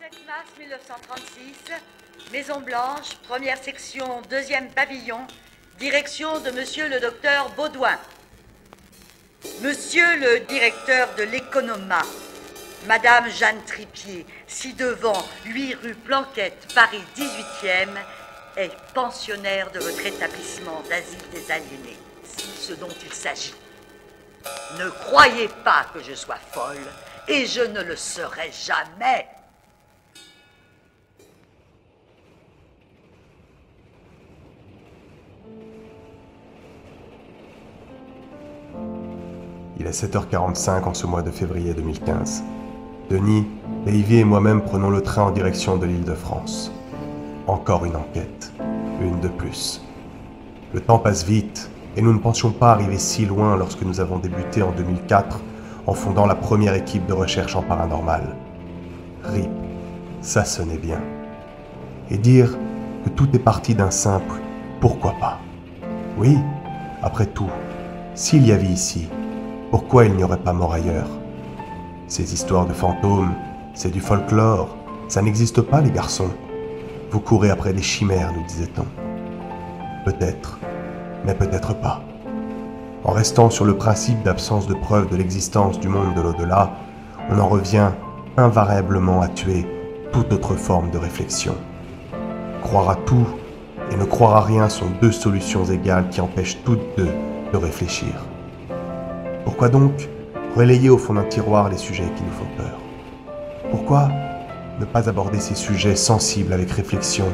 27 mars 1936, Maison-Blanche, première section, deuxième pavillon, direction de monsieur le docteur Baudouin. Monsieur le directeur de l'Economa, madame Jeanne Tripier, ci-devant, 8 rue Planquette, Paris 18e, est pensionnaire de votre établissement d'asile des aliénés. C'est ce dont il s'agit. Ne croyez pas que je sois folle, et je ne le serai jamais. Il est 7h45 en ce mois de février 2015. Denis, Davy et moi-même prenons le train en direction de l'Île de France. Encore une enquête, une de plus. Le temps passe vite et nous ne pensions pas arriver si loin lorsque nous avons débuté en 2004 en fondant la première équipe de recherche en paranormal. RIP, ça sonnait bien. Et dire que tout est parti d'un simple « pourquoi pas ». Oui, après tout, s'il y avait ici, pourquoi il n'y aurait pas mort ailleurs? Ces histoires de fantômes, c'est du folklore, ça n'existe pas les garçons. Vous courez après des chimères, nous disait-on. Peut-être, mais peut-être pas. En restant sur le principe d'absence de preuve de l'existence du monde de l'au-delà, on en revient invariablement à tuer toute autre forme de réflexion. Croire à tout et ne croire à rien sont deux solutions égales qui empêchent toutes deux de réfléchir. Pourquoi donc relayer au fond d'un tiroir les sujets qui nous font peur? Pourquoi ne pas aborder ces sujets sensibles avec réflexion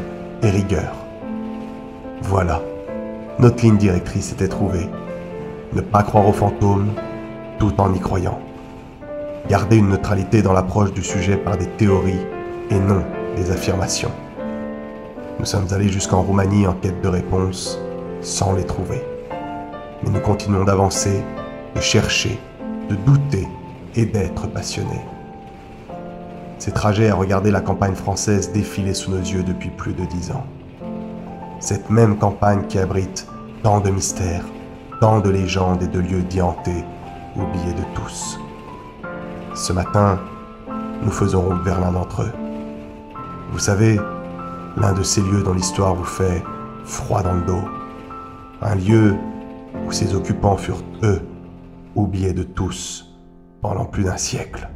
et rigueur? Voilà, notre ligne directrice était trouvée. Ne pas croire aux fantômes, tout en y croyant. Garder une neutralité dans l'approche du sujet par des théories et non des affirmations. Nous sommes allés jusqu'en Roumanie en quête de réponses, sans les trouver. Mais nous continuons d'avancer, de chercher, de douter et d'être passionnés. Ces trajets à regarder la campagne française défiler sous nos yeux depuis plus de 10 ans. Cette même campagne qui abrite tant de mystères, tant de légendes et de lieux dits hantés, oubliés de tous. Ce matin, nous faisons route vers l'un d'entre eux. Vous savez, l'un de ces lieux dont l'histoire vous fait froid dans le dos. Un lieu où ses occupants furent, eux, oubliés de tous pendant plus d'un siècle.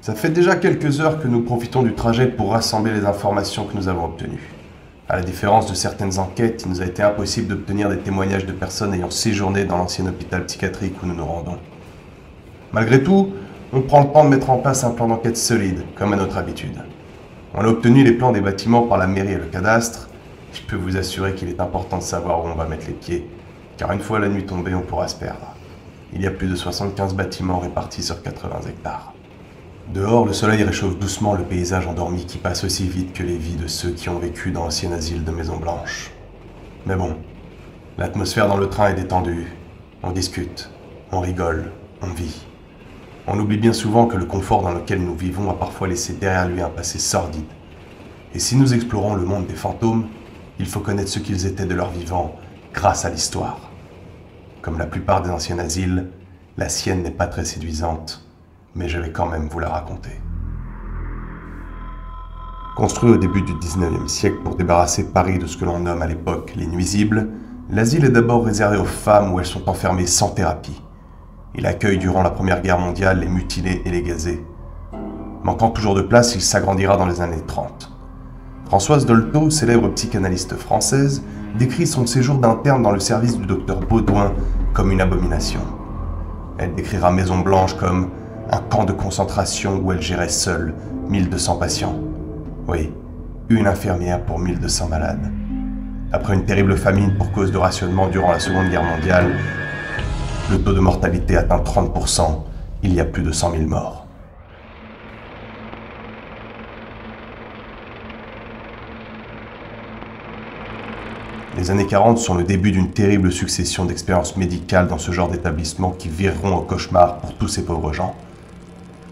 Ça fait déjà quelques heures que nous profitons du trajet pour rassembler les informations que nous avons obtenues. À la différence de certaines enquêtes, il nous a été impossible d'obtenir des témoignages de personnes ayant séjourné dans l'ancien hôpital psychiatrique où nous nous rendons. Malgré tout, on prend le temps de mettre en place un plan d'enquête solide, comme à notre habitude. On a obtenu les plans des bâtiments par la mairie et le cadastre. Je peux vous assurer qu'il est important de savoir où on va mettre les pieds, car une fois la nuit tombée, on pourra se perdre. Il y a plus de 75 bâtiments répartis sur 80 hectares. Dehors, le soleil réchauffe doucement le paysage endormi qui passe aussi vite que les vies de ceux qui ont vécu dans l'ancien asile de Maison-Blanche. Mais bon, l'atmosphère dans le train est détendue. On discute, on rigole, on vit. On oublie bien souvent que le confort dans lequel nous vivons a parfois laissé derrière lui un passé sordide. Et si nous explorons le monde des fantômes, il faut connaître ce qu'ils étaient de leur vivant grâce à l'histoire. Comme la plupart des anciens asiles, la sienne n'est pas très séduisante. Mais je vais quand même vous la raconter. Construit au début du 19e siècle pour débarrasser Paris de ce que l'on nomme à l'époque les nuisibles, l'asile est d'abord réservé aux femmes où elles sont enfermées sans thérapie. Il accueille durant la Première Guerre mondiale les mutilés et les gazés. Manquant toujours de place, il s'agrandira dans les années 30. Françoise Dolto, célèbre psychanalyste française, décrit son séjour d'interne dans le service du docteur Baudouin comme une abomination. Elle décrira Maison-Blanche comme un camp de concentration où elle gérait seule 1200 patients. Oui, une infirmière pour 1200 malades. Après une terrible famine pour cause de rationnement durant la Seconde Guerre mondiale, le taux de mortalité atteint 30%, il y a plus de 100 000 morts. Les années 40 sont le début d'une terrible succession d'expériences médicales dans ce genre d'établissement qui vireront au cauchemar pour tous ces pauvres gens.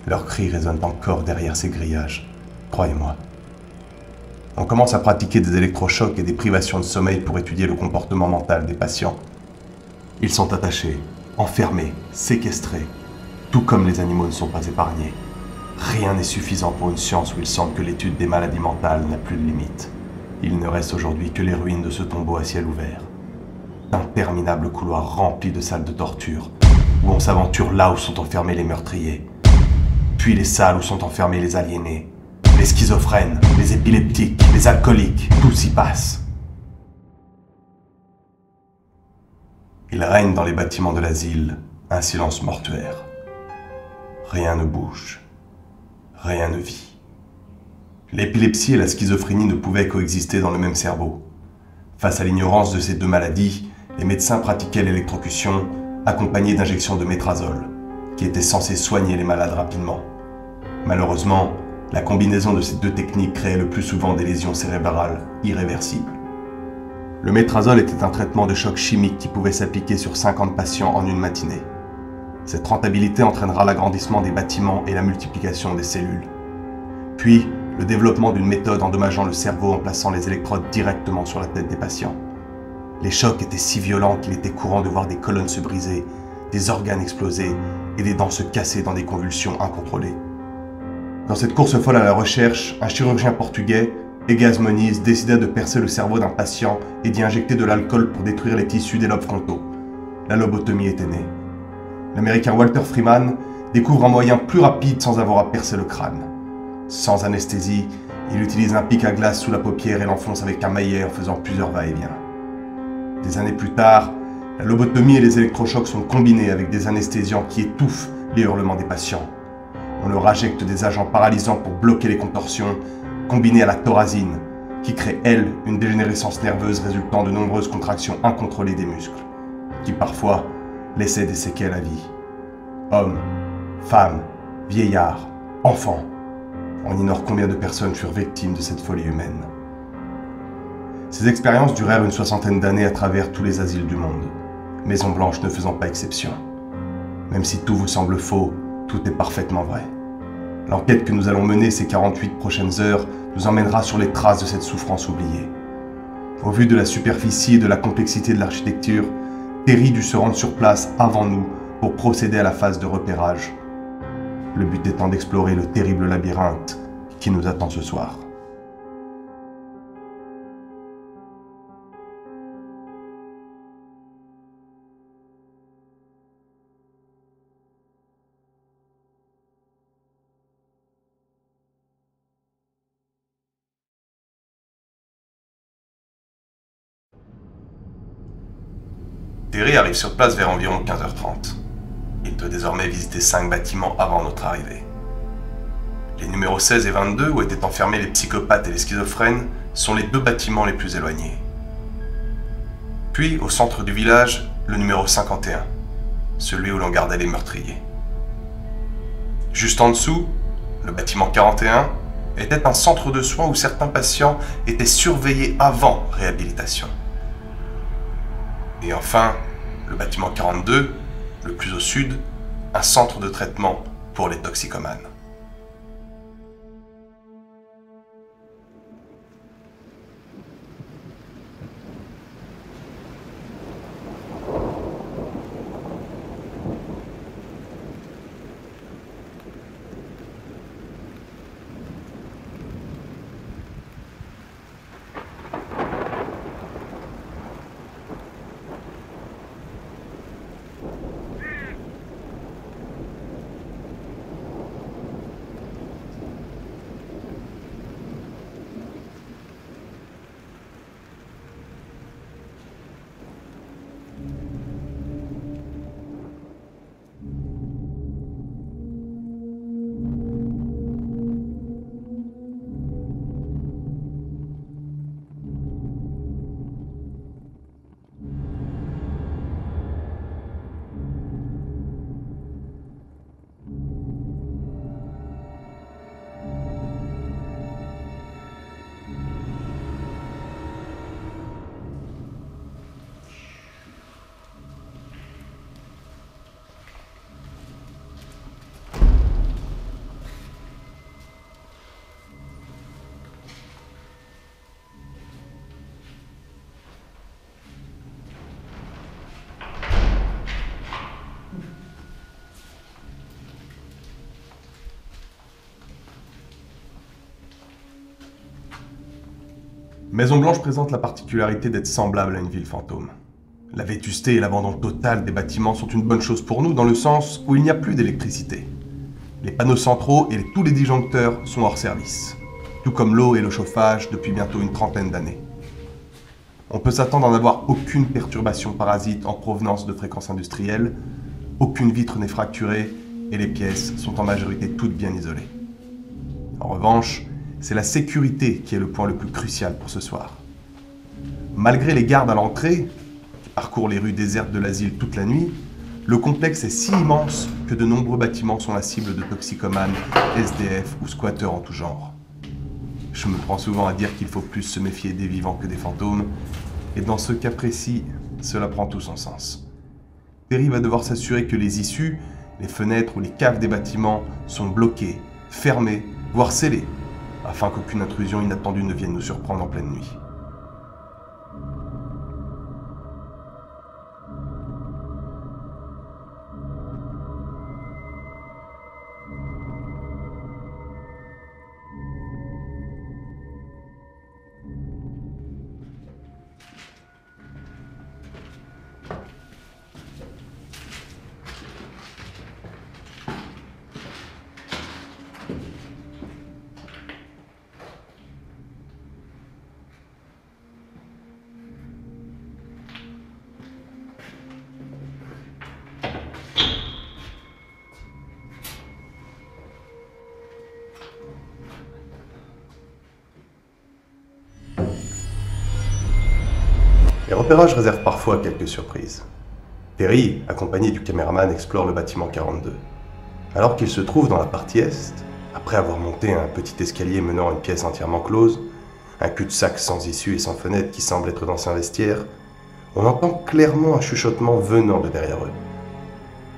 Leurs cris résonnent encore derrière ces grillages, croyez-moi. On commence à pratiquer des électrochocs et des privations de sommeil pour étudier le comportement mental des patients. Ils sont attachés, enfermés, séquestrés, tout comme les animaux ne sont pas épargnés. Rien n'est suffisant pour une science où il semble que l'étude des maladies mentales n'a plus de limite. Il ne reste aujourd'hui que les ruines de ce tombeau à ciel ouvert. Interminables couloirs remplis de salles de torture, où on s'aventure là où sont enfermés les meurtriers. Puis les salles où sont enfermés les aliénés, les schizophrènes, les épileptiques, les alcooliques, tous y passent. Il règne dans les bâtiments de l'asile un silence mortuaire. Rien ne bouge, rien ne vit. L'épilepsie et la schizophrénie ne pouvaient coexister dans le même cerveau. Face à l'ignorance de ces deux maladies, les médecins pratiquaient l'électrocution accompagnée d'injections de métrazole, qui étaient censées soigner les malades rapidement. Malheureusement, la combinaison de ces deux techniques créait le plus souvent des lésions cérébrales irréversibles. Le métrazole était un traitement de choc chimique qui pouvait s'appliquer sur 50 patients en une matinée. Cette rentabilité entraînera l'agrandissement des bâtiments et la multiplication des cellules. Puis, le développement d'une méthode endommageant le cerveau en plaçant les électrodes directement sur la tête des patients. Les chocs étaient si violents qu'il était courant de voir des colonnes se briser, des organes exploser et des dents se casser dans des convulsions incontrôlées. Dans cette course folle à la recherche, un chirurgien portugais, Egas Moniz, décida de percer le cerveau d'un patient et d'y injecter de l'alcool pour détruire les tissus des lobes frontaux. La lobotomie était née. L'américain Walter Freeman découvre un moyen plus rapide sans avoir à percer le crâne. Sans anesthésie, il utilise un pic à glace sous la paupière et l'enfonce avec un maillet en faisant plusieurs va-et-vient. Des années plus tard, la lobotomie et les électrochocs sont combinés avec des anesthésiants qui étouffent les hurlements des patients. On leur injecte des agents paralysants pour bloquer les contorsions, combinés à la thorazine, qui crée, elle, une dégénérescence nerveuse résultant de nombreuses contractions incontrôlées des muscles, qui parfois laissaient des séquelles à vie. Hommes, femmes, vieillards, enfants, on ignore combien de personnes furent victimes de cette folie humaine. Ces expériences durèrent une soixantaine d'années à travers tous les asiles du monde, Maison-Blanche ne faisant pas exception. Même si tout vous semble faux, tout est parfaitement vrai. L'enquête que nous allons mener ces 48 prochaines heures nous emmènera sur les traces de cette souffrance oubliée. Au vu de la superficie et de la complexité de l'architecture, Thierry dut se rendre sur place avant nous pour procéder à la phase de repérage. Le but étant d'explorer le terrible labyrinthe qui nous attend ce soir. Thierry arrive sur place vers environ 15h30. Il doit désormais visiter 5 bâtiments avant notre arrivée. Les numéros 16 et 22, où étaient enfermés les psychopathes et les schizophrènes, sont les deux bâtiments les plus éloignés. Puis, au centre du village, le numéro 51, celui où l'on gardait les meurtriers. Juste en dessous, le bâtiment 41 était un centre de soins où certains patients étaient surveillés avant réhabilitation. Et enfin, le bâtiment 42, le plus au sud, un centre de traitement pour les toxicomanes. Maison-Blanche présente la particularité d'être semblable à une ville fantôme. La vétusté et l'abandon total des bâtiments sont une bonne chose pour nous dans le sens où il n'y a plus d'électricité. Les panneaux centraux et tous les disjoncteurs sont hors service, tout comme l'eau et le chauffage depuis bientôt une trentaine d'années. On peut s'attendre à n'avoir aucune perturbation parasite en provenance de fréquences industrielles, aucune vitre n'est fracturée et les pièces sont en majorité toutes bien isolées. En revanche, c'est la sécurité qui est le point le plus crucial pour ce soir. Malgré les gardes à l'entrée, qui parcourent les rues désertes de l'asile toute la nuit, le complexe est si immense que de nombreux bâtiments sont la cible de toxicomanes, SDF ou squatteurs en tout genre. Je me prends souvent à dire qu'il faut plus se méfier des vivants que des fantômes, et dans ce cas précis, cela prend tout son sens. Thierry va devoir s'assurer que les issues, les fenêtres ou les caves des bâtiments sont bloquées, fermées, voire scellées, afin qu'aucune intrusion inattendue ne vienne nous surprendre en pleine nuit. Les repérages réservent parfois quelques surprises. Thierry, accompagné du caméraman, explore le bâtiment 42. Alors qu'il se trouve dans la partie est, après avoir monté un petit escalier menant à une pièce entièrement close, un cul-de-sac sans issue et sans fenêtre qui semble être dans un vestiaire, on entend clairement un chuchotement venant de derrière eux.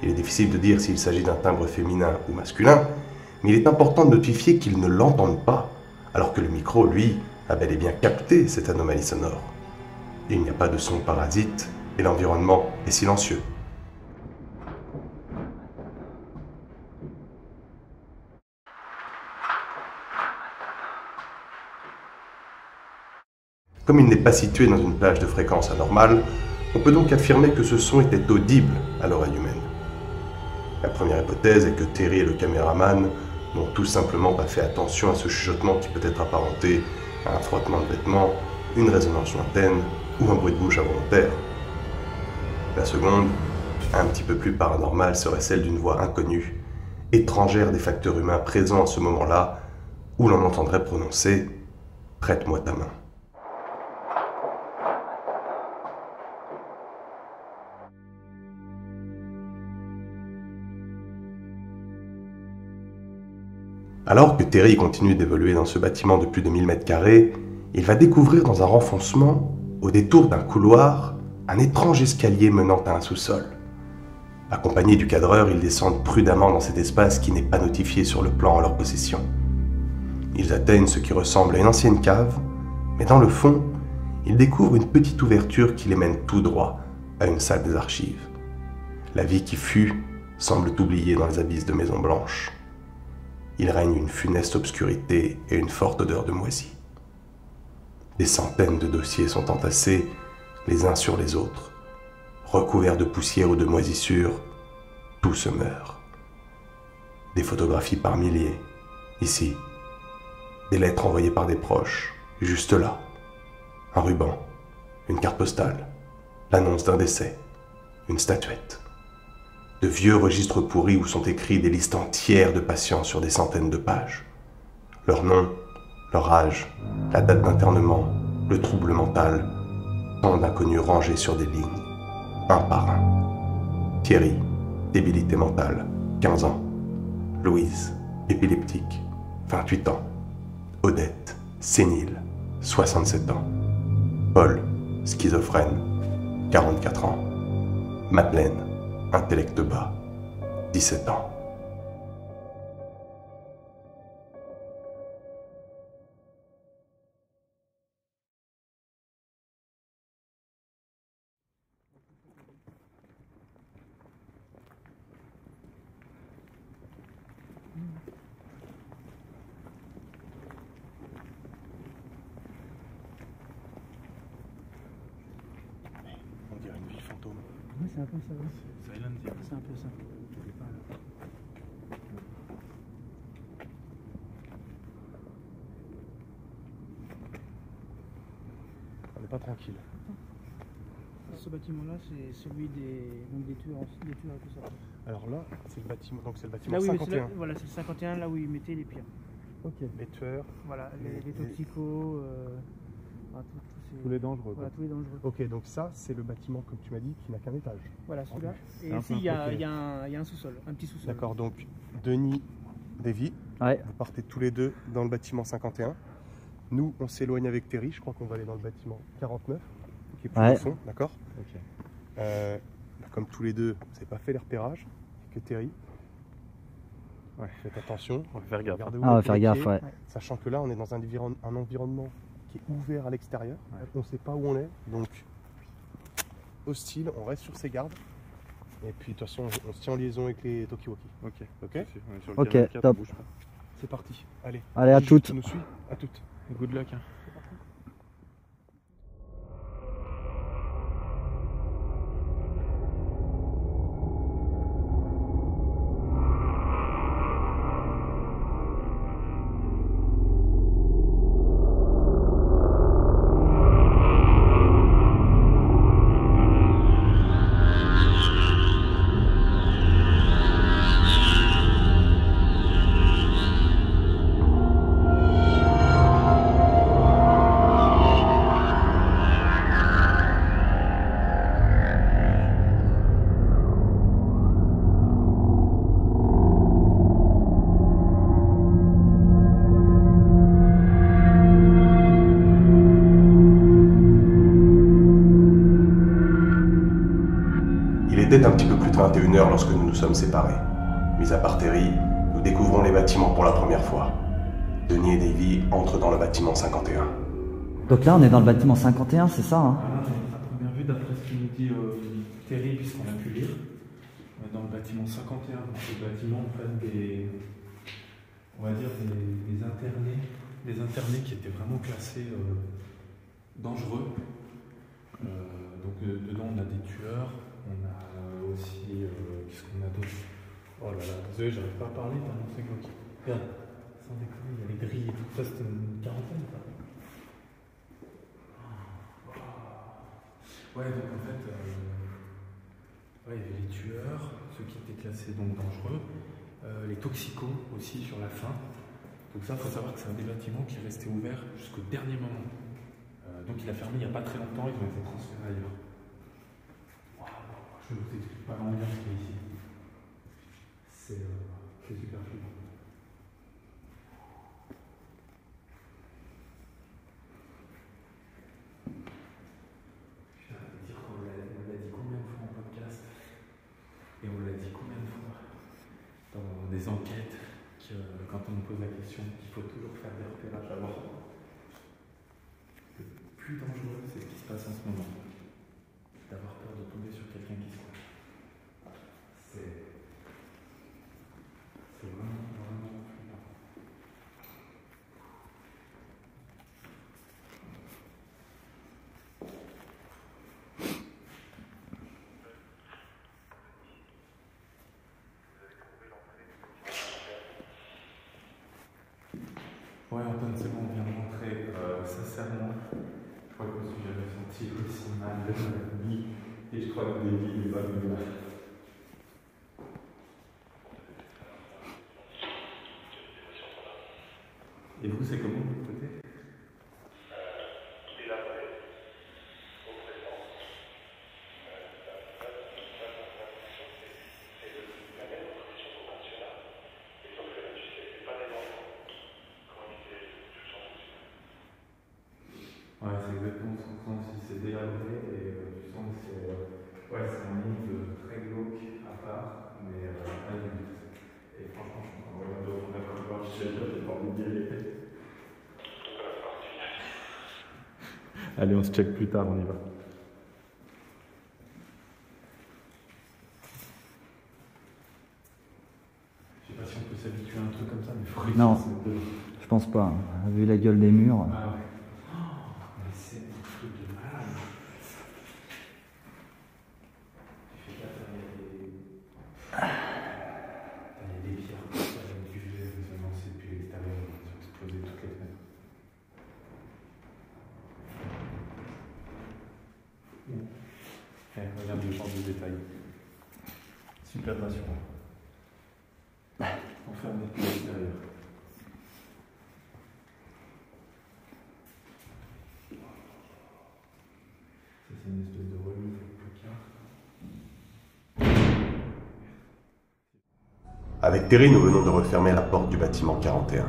Il est difficile de dire s'il s'agit d'un timbre féminin ou masculin, mais il est important de notifier qu'ils ne l'entendent pas, alors que le micro, lui, a bel et bien capté cette anomalie sonore. Il n'y a pas de son parasite et l'environnement est silencieux. Comme il n'est pas situé dans une plage de fréquence anormale, on peut donc affirmer que ce son était audible à l'oreille humaine. La première hypothèse est que Thierry et le caméraman n'ont tout simplement pas fait attention à ce chuchotement qui peut être apparenté à un frottement de vêtements, une résonance lointaine, ou un bruit de bouche involontaire. La seconde, un petit peu plus paranormale, serait celle d'une voix inconnue, étrangère des facteurs humains présents à ce moment-là, où l'on entendrait prononcer « prête-moi ta main ». Alors que Thierry continue d'évoluer dans ce bâtiment de plus de 1000 m², il va découvrir dans un renfoncement, au détour d'un couloir, un étrange escalier menant à un sous-sol. Accompagné du cadreur, ils descendent prudemment dans cet espace qui n'est pas notifié sur le plan en leur possession. Ils atteignent ce qui ressemble à une ancienne cave, mais dans le fond, ils découvrent une petite ouverture qui les mène tout droit à une salle des archives. La vie qui fut semble oubliée dans les abysses de Maison-Blanche. Il règne une funeste obscurité et une forte odeur de moisie. Des centaines de dossiers sont entassés, les uns sur les autres. Recouverts de poussière ou de moisissures, tout se meurt. Des photographies par milliers, ici. Des lettres envoyées par des proches, juste là. Un ruban, une carte postale, l'annonce d'un décès, une statuette. De vieux registres pourris où sont écrits des listes entières de patients sur des centaines de pages. Leur nom, leur âge, la date d'internement, le trouble mental, tant d'inconnus rangés sur des lignes, un par un. Thierry, débilité mentale, 15 ans. Louise, épileptique, 28 ans. Odette, sénile, 67 ans. Paul, schizophrène, 44 ans. Madeleine, intellect bas, 17 ans. Oui, c'est un peu ça. Oui. C'est un peu ça. On n'est pas tranquille. Ce bâtiment-là, c'est celui des tueurs et tout ça. Alors là, c'est le bâtiment, donc c'est le bâtiment là, oui, 51. Là, voilà, c'est le 51, là où ils mettaient les pires. Ok. Les tueurs. Voilà, les toxicos, enfin, tous les dangereux. Voilà, tous les dangereux. Ok, donc ça, c'est le bâtiment, comme tu m'as dit, qui n'a qu'un étage. Voilà, celui-là. Et ici, il y a un sous-sol, un petit sous-sol. D'accord, donc Denis, Davy, ouais, vous partez tous les deux dans le bâtiment 51. Nous, on s'éloigne avec Thierry, je crois qu'on va aller dans le bâtiment 49, qui est plus au fond, d'accord. Okay. Comme tous les deux, vous n'avez pas fait les repérages, que Thierry. Ouais. Faites attention, on va faire gaffe. Ah, on va faire gaffe, ouais. Sachant que là, on est dans un environnement qui est ouvert à l'extérieur, ouais, on ne sait pas où on est, donc hostile, on reste sur ses gardes. Et puis, de toute façon, on se tient en liaison avec les Tokiwoki. Ok, ok, ok, top. C'est parti, allez. Allez, à toutes. Nous suit, à toutes. Good luck. Hein. Un petit peu plus de 21h lorsque nous nous sommes séparés. Mis à part Thierry, nous découvrons les bâtiments pour la première fois. Denis et Davy entrent dans le bâtiment 51. Donc là, on est dans le bâtiment 51, c'est ça, hein? Voilà, à première vue, d'après ce qu'il nous dit Thierry, puisqu'on a pu lire, dans le bâtiment 51, c'est le bâtiment en fait, on va dire des internés qui étaient vraiment classés dangereux. Donc dedans, on a des tueurs. On a aussi, qu'est-ce qu'on a d'autre? Oh là là, désolé, j'arrive pas à parler dans mon segment. Regarde, sans déconner, il y a les grilles et tout ça, c'était une quarantaine. Ouais, donc en fait, ouais, il y avait les tueurs, ceux qui étaient classés donc dangereux, les toxicos aussi sur la fin. Donc ça, il faut savoir que c'est un des bâtiments qui est resté ouvert jusqu'au dernier moment. Donc il a fermé il n'y a pas très longtemps, ils ont été transférés ailleurs. Je ne vous explique pas l'ambiance qu'il y a ici. C'est super fou. Je vais dire qu'on l'a dit combien de fois en podcast et on l'a dit combien de fois dans des enquêtes que quand on nous pose la question qu'il faut toujours faire des repérages avant. Le plus dangereux, c'est ce qui se passe en ce moment. D'avoir peur de tomber sur quelqu'un qui se croit. C'est vraiment, vraiment flippant. Ouais, Anton, c'est bon, on vient de montrer sincèrement. Je crois que je me suis jamais senti aussi mal de ma vie et je crois que Davy n'est pas venu là. Et vous, c'est comment de votre côté? Il est là, au présent. C'est la même condition conventionnelle. Et sauf que là, tu sais, c'est pas des enfants. Comment ils étaient tous en fonctionnement. Ouais, c'est exact. C'est dégradé et tu sens que c'est un monde très glauque à part, mais à la limite. Et franchement, je comprends vraiment de on a pas pu voir chez elle, j'ai pas envie d'y aller. Allez, on se check plus tard, on y va. Je sais pas si on peut s'habituer à un truc comme ça, mais il faut réussir. Non, je pense pas, vu la gueule des murs. Ah, ouais. de genre de détail. Super rassurant. Enfermé à l'extérieur. Ça, c'est une espèce de remise avec le placard. Avec Thierry, nous venons de refermer la porte du bâtiment 41.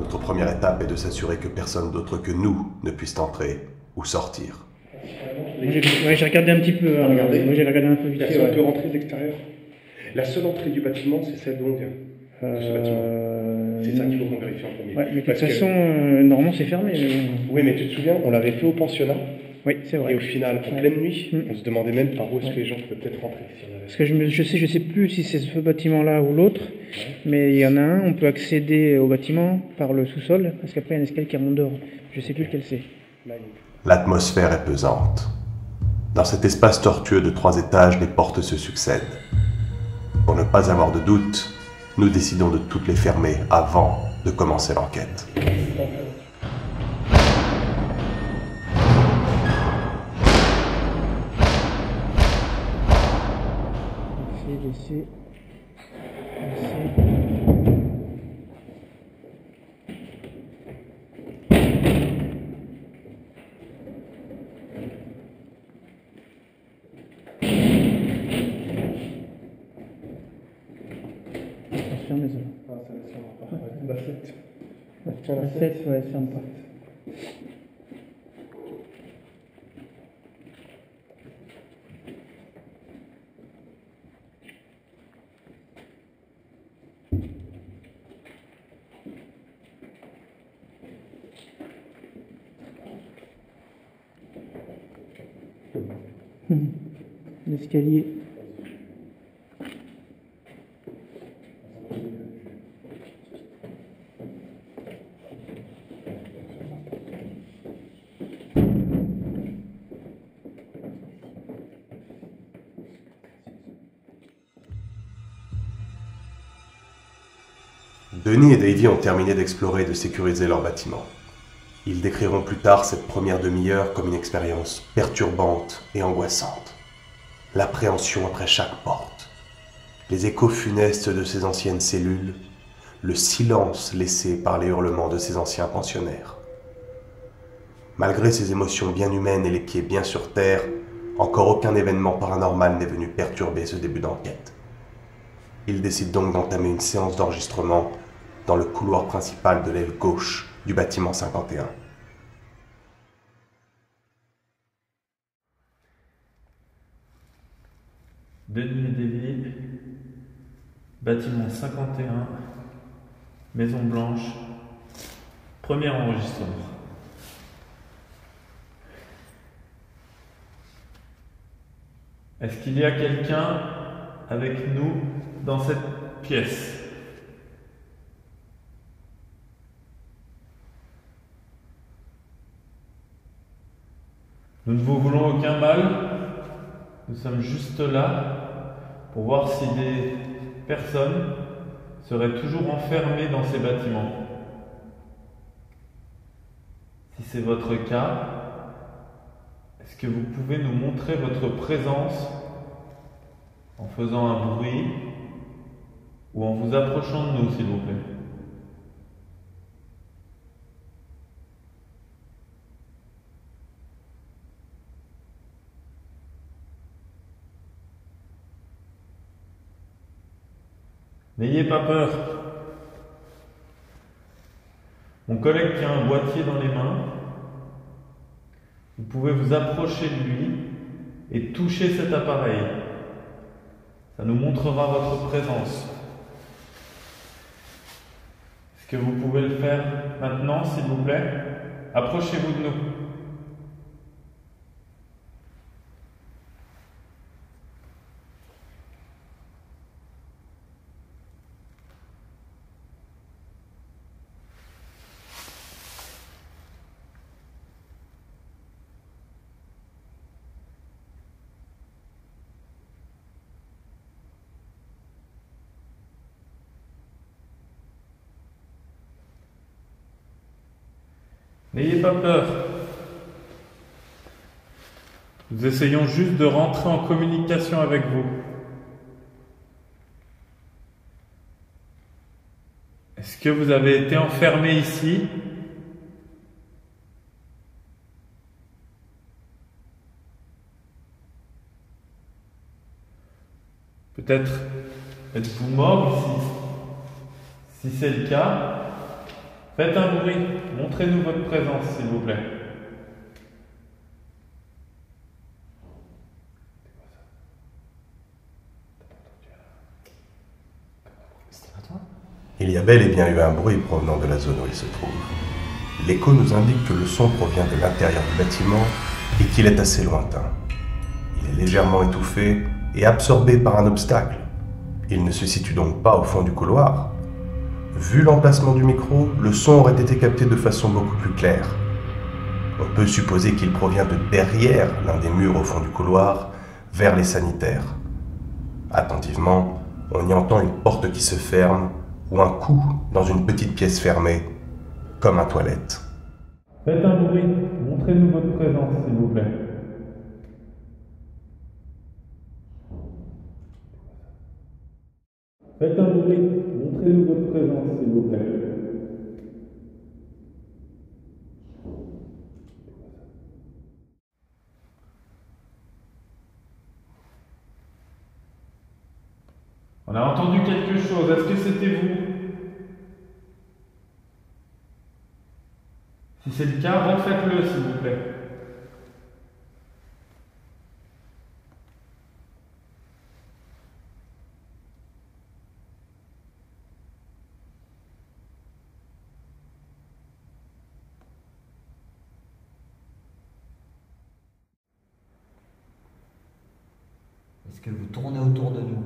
Notre première étape est de s'assurer que personne d'autre que nous ne puisse entrer ou sortir. Ouais, j'ai regardé un petit peu. Moi, j'ai regardé un peu vite. On peut rentrer de l'extérieur. La seule entrée du bâtiment, c'est celle de l'on vient. C'est ça qu'il faut qu'on vérifie en premier. Ouais, mais de toute façon, normalement, c'est fermé. Oui, mais tu te souviens, on l'avait fait au pensionnat. Oui, c'est vrai. Et au final, en pleine nuit, on se demandait même par où est-ce que les gens pouvaient peut-être rentrer. Parce que je sais plus si c'est ce bâtiment-là ou l'autre, mais il y en a un, on peut accéder au bâtiment par le sous-sol, parce qu'après, il y a un escalier qui remonte dehors. Je sais plus lequel c'est. L'atmosphère est pesante. Dans cet espace tortueux de 3 étages, les portes se succèdent. Pour ne pas avoir de doute, nous décidons de toutes les fermer avant de commencer l'enquête. La 7, ouais, ferme pas. L'escalier. Denis et Davy ont terminé d'explorer et de sécuriser leur bâtiment. Ils décriront plus tard cette première demi-heure comme une expérience perturbante et angoissante. L'appréhension après chaque porte, les échos funestes de ces anciennes cellules, le silence laissé par les hurlements de ces anciens pensionnaires. Malgré ces émotions bien humaines et les pieds bien sur terre, encore aucun événement paranormal n'est venu perturber ce début d'enquête. Ils décident donc d'entamer une séance d'enregistrement dans le couloir principal de l'aile gauche du bâtiment 51. Denis et Davy, bâtiment 51, Maison-Blanche, premier enregistrement. Est-ce qu'il y a quelqu'un avec nous dans cette pièce ? Nous ne vous voulons aucun mal, nous sommes juste là pour voir si des personnes seraient toujours enfermées dans ces bâtiments. Si c'est votre cas, est-ce que vous pouvez nous montrer votre présence en faisant un bruit ou en vous approchant de nous, s'il vous plaît ? N'ayez pas peur. Mon collègue qui a un boîtier dans les mains, vous pouvez vous approcher de lui et toucher cet appareil. Ça nous montrera votre présence. Est-ce que vous pouvez le faire maintenant, s'il vous plaît? Approchez-vous de nous. N'ayez pas peur. Nous essayons juste de rentrer en communication avec vous. Est-ce que vous avez été enfermé ici ? Peut-être êtes-vous mort ici ? Si c'est le cas, faites un bruit, montrez-nous votre présence s'il vous plaît. Il y a bel et bien eu un bruit provenant de la zone où il se trouve. L'écho nous indique que le son provient de l'intérieur du bâtiment et qu'il est assez lointain. Il est légèrement étouffé et absorbé par un obstacle. Il ne se situe donc pas au fond du couloir. Vu l'emplacement du micro, le son aurait été capté de façon beaucoup plus claire. On peut supposer qu'il provient de derrière l'un des murs au fond du couloir, vers les sanitaires. Attentivement, on y entend une porte qui se ferme ou un coup dans une petite pièce fermée, comme un toilette. Faites un bruit, montrez-nous votre présence, s'il vous plaît. Faites un bruit, montrez-nous votre présence, s'il vous plaît. On a entendu quelque chose, est-ce que c'était vous? Si c'est le cas, refaites-le s'il vous plaît. Est-ce que vous tournez autour de nous?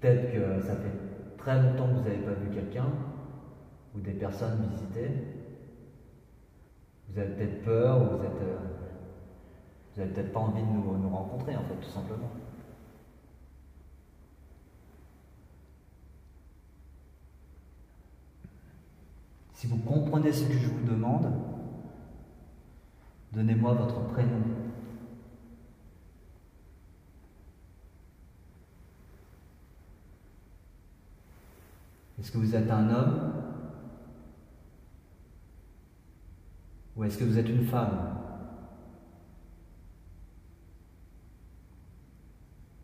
Peut-être que ça fait très longtemps que vous n'avez pas vu quelqu'un ou des personnes visiter. Vous avez peut-être peur ou vous n'avez peut-être pas envie de nous rencontrer, en fait, tout simplement. Si vous comprenez ce que je vous demande, donnez-moi votre prénom. Est-ce que vous êtes un homme ou est-ce que vous êtes une femme?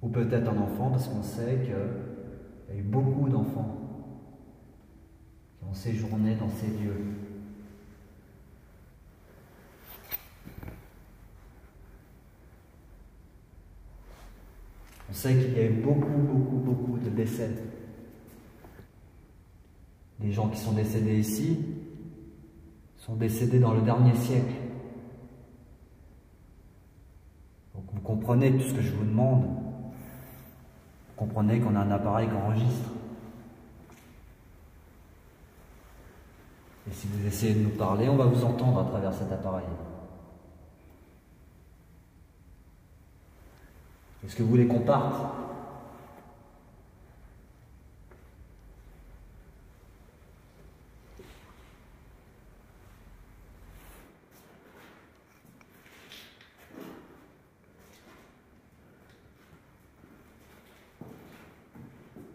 Ou peut-être un enfant, parce qu'on sait qu'il y a eu beaucoup d'enfants qui ont séjourné dans ces lieux. On sait qu'il y a eu beaucoup de décès. Les gens qui sont décédés ici sont décédés dans le dernier siècle. Donc vous comprenez tout ce que je vous demande. Vous comprenez qu'on a un appareil qui enregistre. Et si vous essayez de nous parler, on va vous entendre à travers cet appareil. Est-ce que vous voulez qu'on parte ?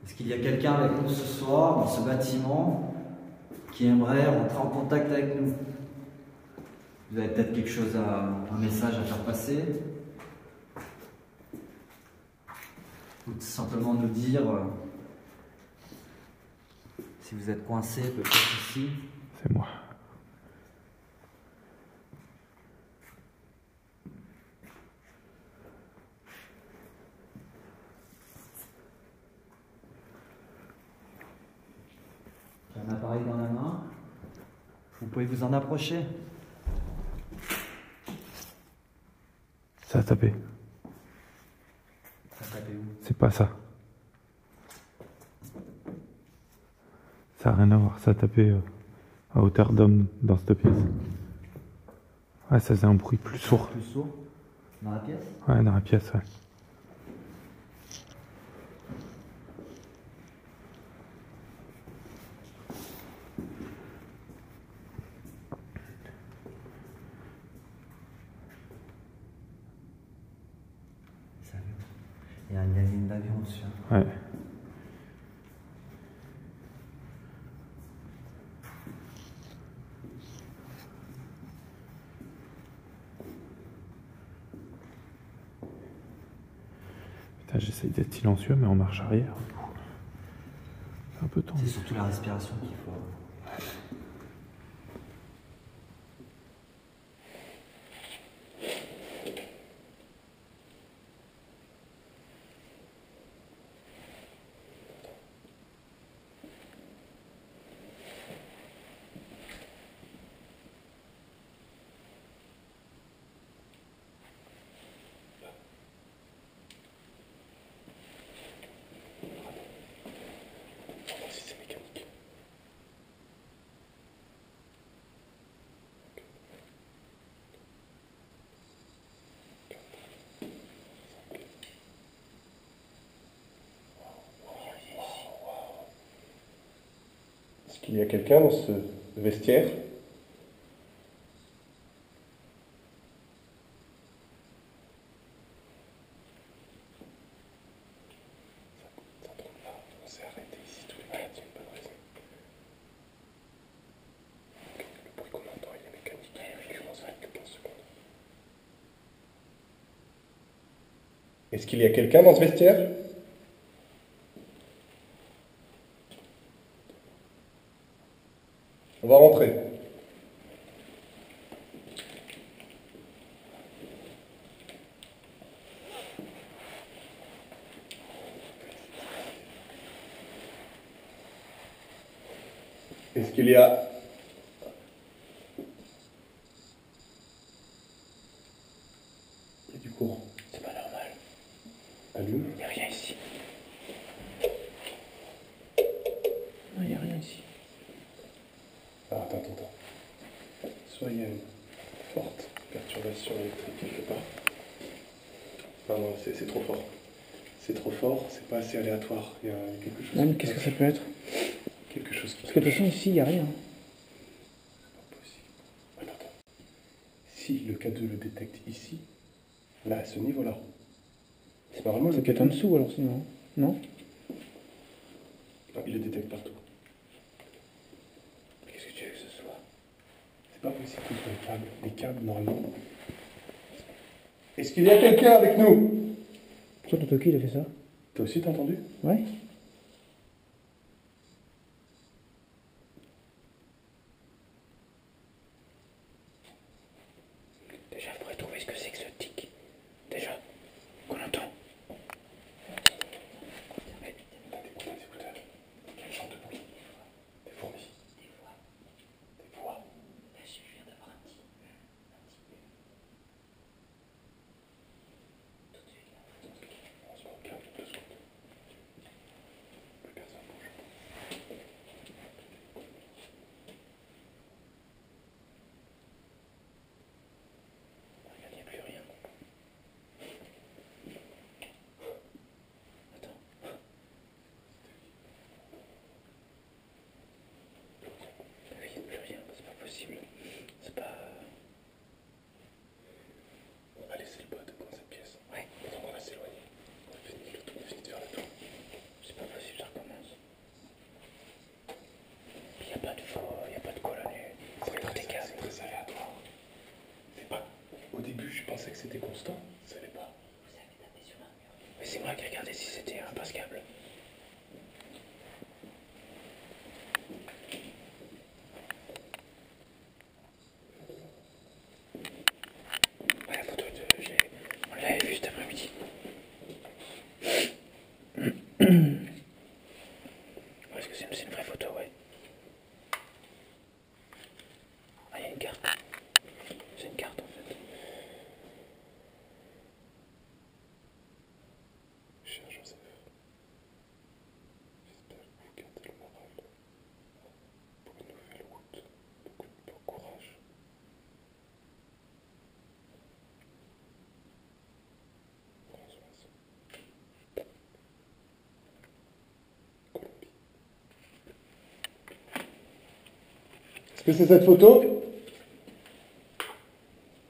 Est-ce qu'il y a quelqu'un avec nous ce soir, dans ce bâtiment, qui aimerait rentrer en contact avec nous? Vous avez peut-être quelque chose, un message à faire passer? Ou tout simplement nous dire si vous êtes coincé, peut-être ici. C'est moi. Un appareil dans la main, vous pouvez vous en approcher. Ça a tapé. Ça a tapé où? C'est pas ça. Ça n'a rien à voir, ça a tapé à hauteur d'homme dans cette pièce. Ouais, ça faisait un bruit plus sourd. Plus sourd? Dans la pièce? Ouais, dans la pièce, ouais. Il y a une ligne d'avion dessus. Ouais. Putain, j'essaye d'être silencieux, mais en marche arrière. C'est un peu tendu. C'est surtout la respiration qu'il faut. Ouais. Il y a quelqu'un dans ce vestiaire? Ça tombe là, on s'est arrêté ici tous les deux, c'est une bonne raison. Okay. Le bruit qu'on entend, il est mécanique, il récurrence que 15 secondes. Est-ce qu'il y a quelqu'un dans ce vestiaire? On va rentrer. Est-ce qu'il y a... Il y a du courant. C'est pas normal. Allume. Il n'y a rien ici. Non, il n'y a rien ici. Ah, attends. Soit il y a une forte perturbation électrique quelque part. Non, c'est trop fort. C'est trop fort, c'est pas assez aléatoire. Il y a quelque chose. Non, mais qu'est-ce que ça peut être? Quelque chose qui. Parce que de toute façon, ici, il n'y a rien. C'est pas possible. Attends. Si le K2 le détecte ici, là, à ce niveau-là. C'est normalement le. C'est peut-être en dessous alors sinon. Non? Non, il le détecte partout. C'est pas possible que ce soit les câbles normalement. Est-ce qu'il y a quelqu'un avec nous? Toi, Toto, qui il a fait ça? Toi aussi, t'as entendu? Ouais. Déjà, il faudrait trouver ce que c'est que ce tic. Déjà, qu'on entend. Mais, t'as des écouteurs. Quel genre de bruit? Des fourmis. C'était constant, ça l'est pas. Vous avez tapé sur un mur. Mais c'est moi qui regardais si c'était impassable. Ouais, la photo de... On l'avait vue cet après-midi. Est-ce que c'est une vraie photo, ouais. Ah, il y a une carte. C'est une carte en fait. Est-ce que c'est cette photo?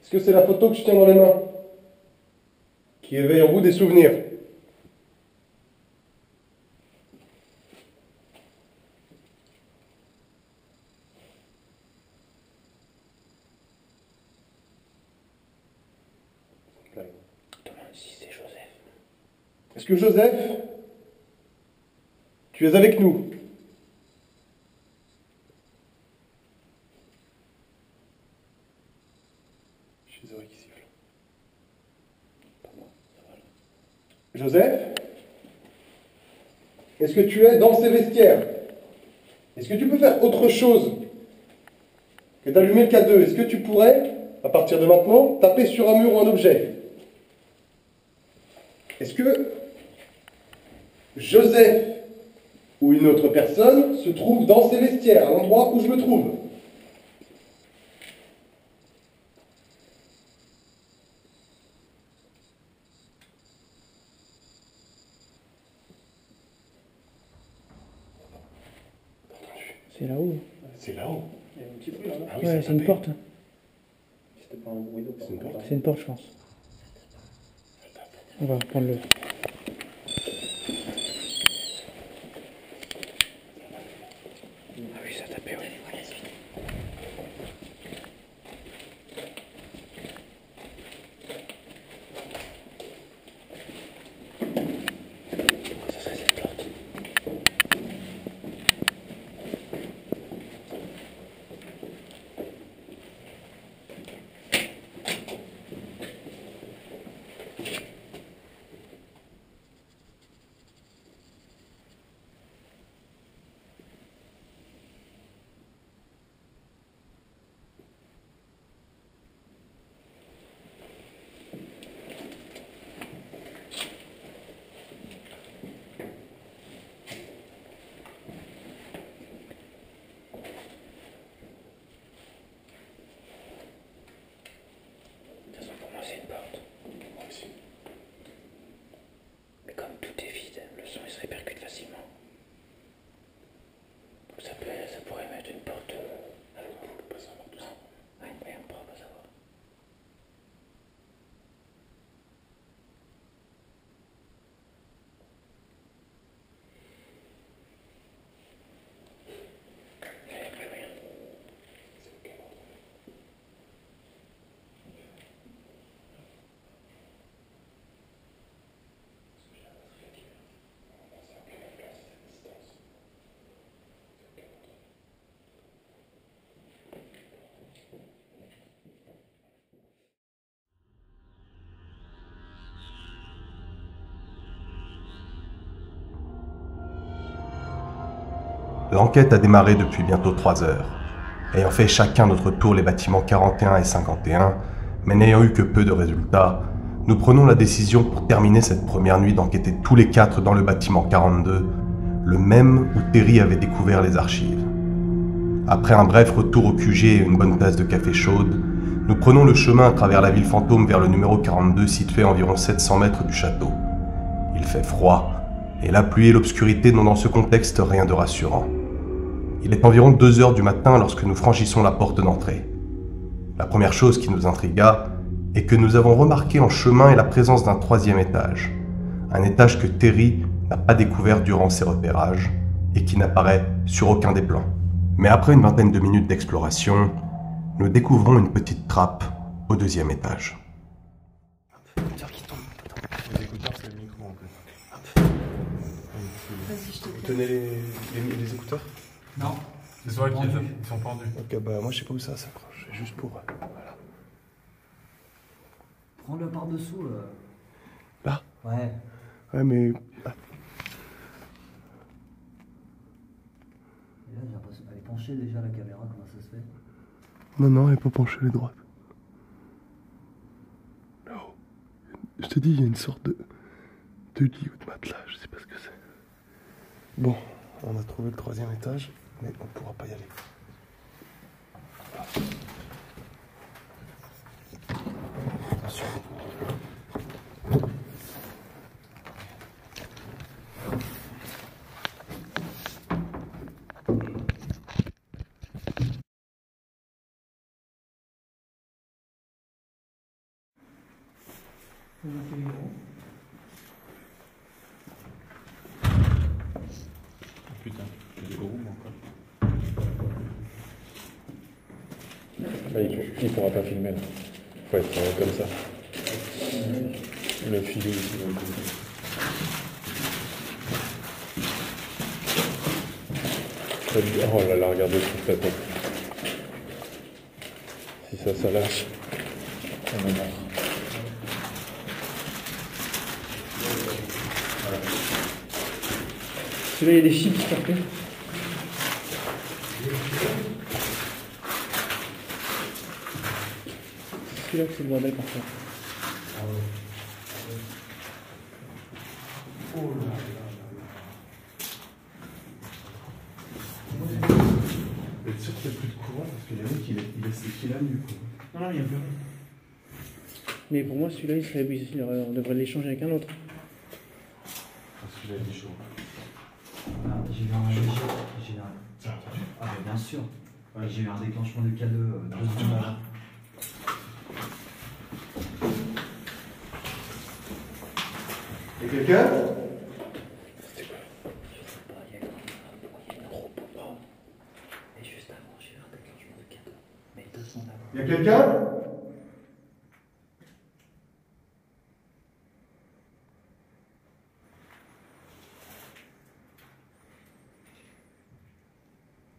Est-ce que c'est la photo que je tiens dans les mains? Qui éveille en vous des souvenirs? Est-ce que Joseph, tu es avec nous? J'ai les oreilles qui sifflent. Pardon. Joseph, est-ce que tu es dans ces vestiaires? Est-ce que tu peux faire autre chose que d'allumer le K2? Est-ce que tu pourrais, à partir de maintenant, taper sur un mur ou un objet? Est-ce que Joseph ou une autre personne se trouve dans ces vestiaires, à l'endroit où je me trouve? C'est là-haut. C'est là-haut. Il y a un petit bruit là-bas. Ah oui, ouais, c'est une porte. C'était pas un bruit d'eau. C'est une porte, je pense. On va prendre le... Ah oui, ça tapait, oui. Ça serait cette plante. L'enquête a démarré depuis bientôt 3 heures, ayant fait chacun notre tour les bâtiments 41 et 51, mais n'ayant eu que peu de résultats, nous prenons la décision pour terminer cette première nuit d'enquêter tous les 4 dans le bâtiment 42, le même où Thierry avait découvert les archives. Après un bref retour au QG et une bonne tasse de café chaude, nous prenons le chemin à travers la ville fantôme vers le numéro 42 situé à environ 700 mètres du château. Il fait froid, et la pluie et l'obscurité n'ont dans ce contexte rien de rassurant. Il est environ 2 heures du matin lorsque nous franchissons la porte d'entrée. La première chose qui nous intrigua est que nous avons remarqué en chemin est la présence d'un 3e étage. Un étage que Thierry n'a pas découvert durant ses repérages et qui n'apparaît sur aucun des plans. Mais après une vingtaine de minutes d'exploration, nous découvrons une petite trappe au 2e étage. Vous tenez les écouteurs? Non, ils sont pendus. Ok, bah moi je sais pas où ça s'accroche, juste pour... Voilà. Prends-le par-dessous. Là? Ouais. Ouais, mais... Ah. Et là, j'ai l'impression qu'elle est penchée déjà, la caméra, comment ça se fait? Non, non, elle est pas penchée, elle est droite. Là-haut. Je te dis, il y a une sorte de lit ou de matelas, je sais pas ce que c'est. Bon, on a trouvé le 3e étage, mais on ne pourra pas y aller. Attention. Il pourra pas filmer là. Faut être comme ça. Le filet. Oh là là, regardez toute la tête. Si ça, ça lâche. On en a marre. Celui-là, il y a des chips parfaits. Celui-là, c'est le bordel parfait. Oh là là. Vous êtes sûr qu'il n'y a plus de courant parce qu'il y en a qui laissent les fils à nu. Non, non, il n'y a plus rien. Mais pour moi, celui-là, il serait abusé. On devrait l'échanger avec un autre. Ah, celui-là, il est chaud. Ah, j'ai eu un déclenchement. Ah, bah, bien sûr. Ouais. J'ai eu un déclenchement de K2 deux secondes avant. Et quelqu'un? Y'a quelqu'un?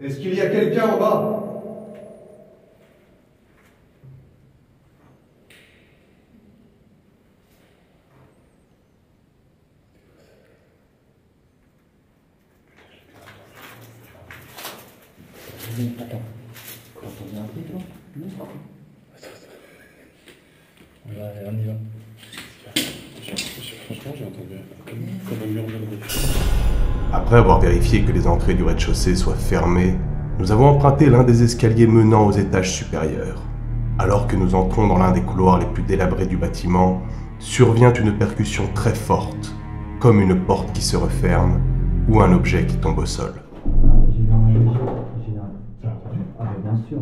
Est-ce qu'il y a quelqu'un en bas? Attends, quand on vient un peu, toi? Non, attends, attends. On y va. Franchement, j'ai entendu comme un murmure de bruit. Après avoir vérifié que les entrées du rez-de-chaussée soient fermées, nous avons emprunté l'un des escaliers menant aux étages supérieurs. Alors que nous entrons dans l'un des couloirs les plus délabrés du bâtiment, survient une percussion très forte, comme une porte qui se referme ou un objet qui tombe au sol. Ah, bien sûr.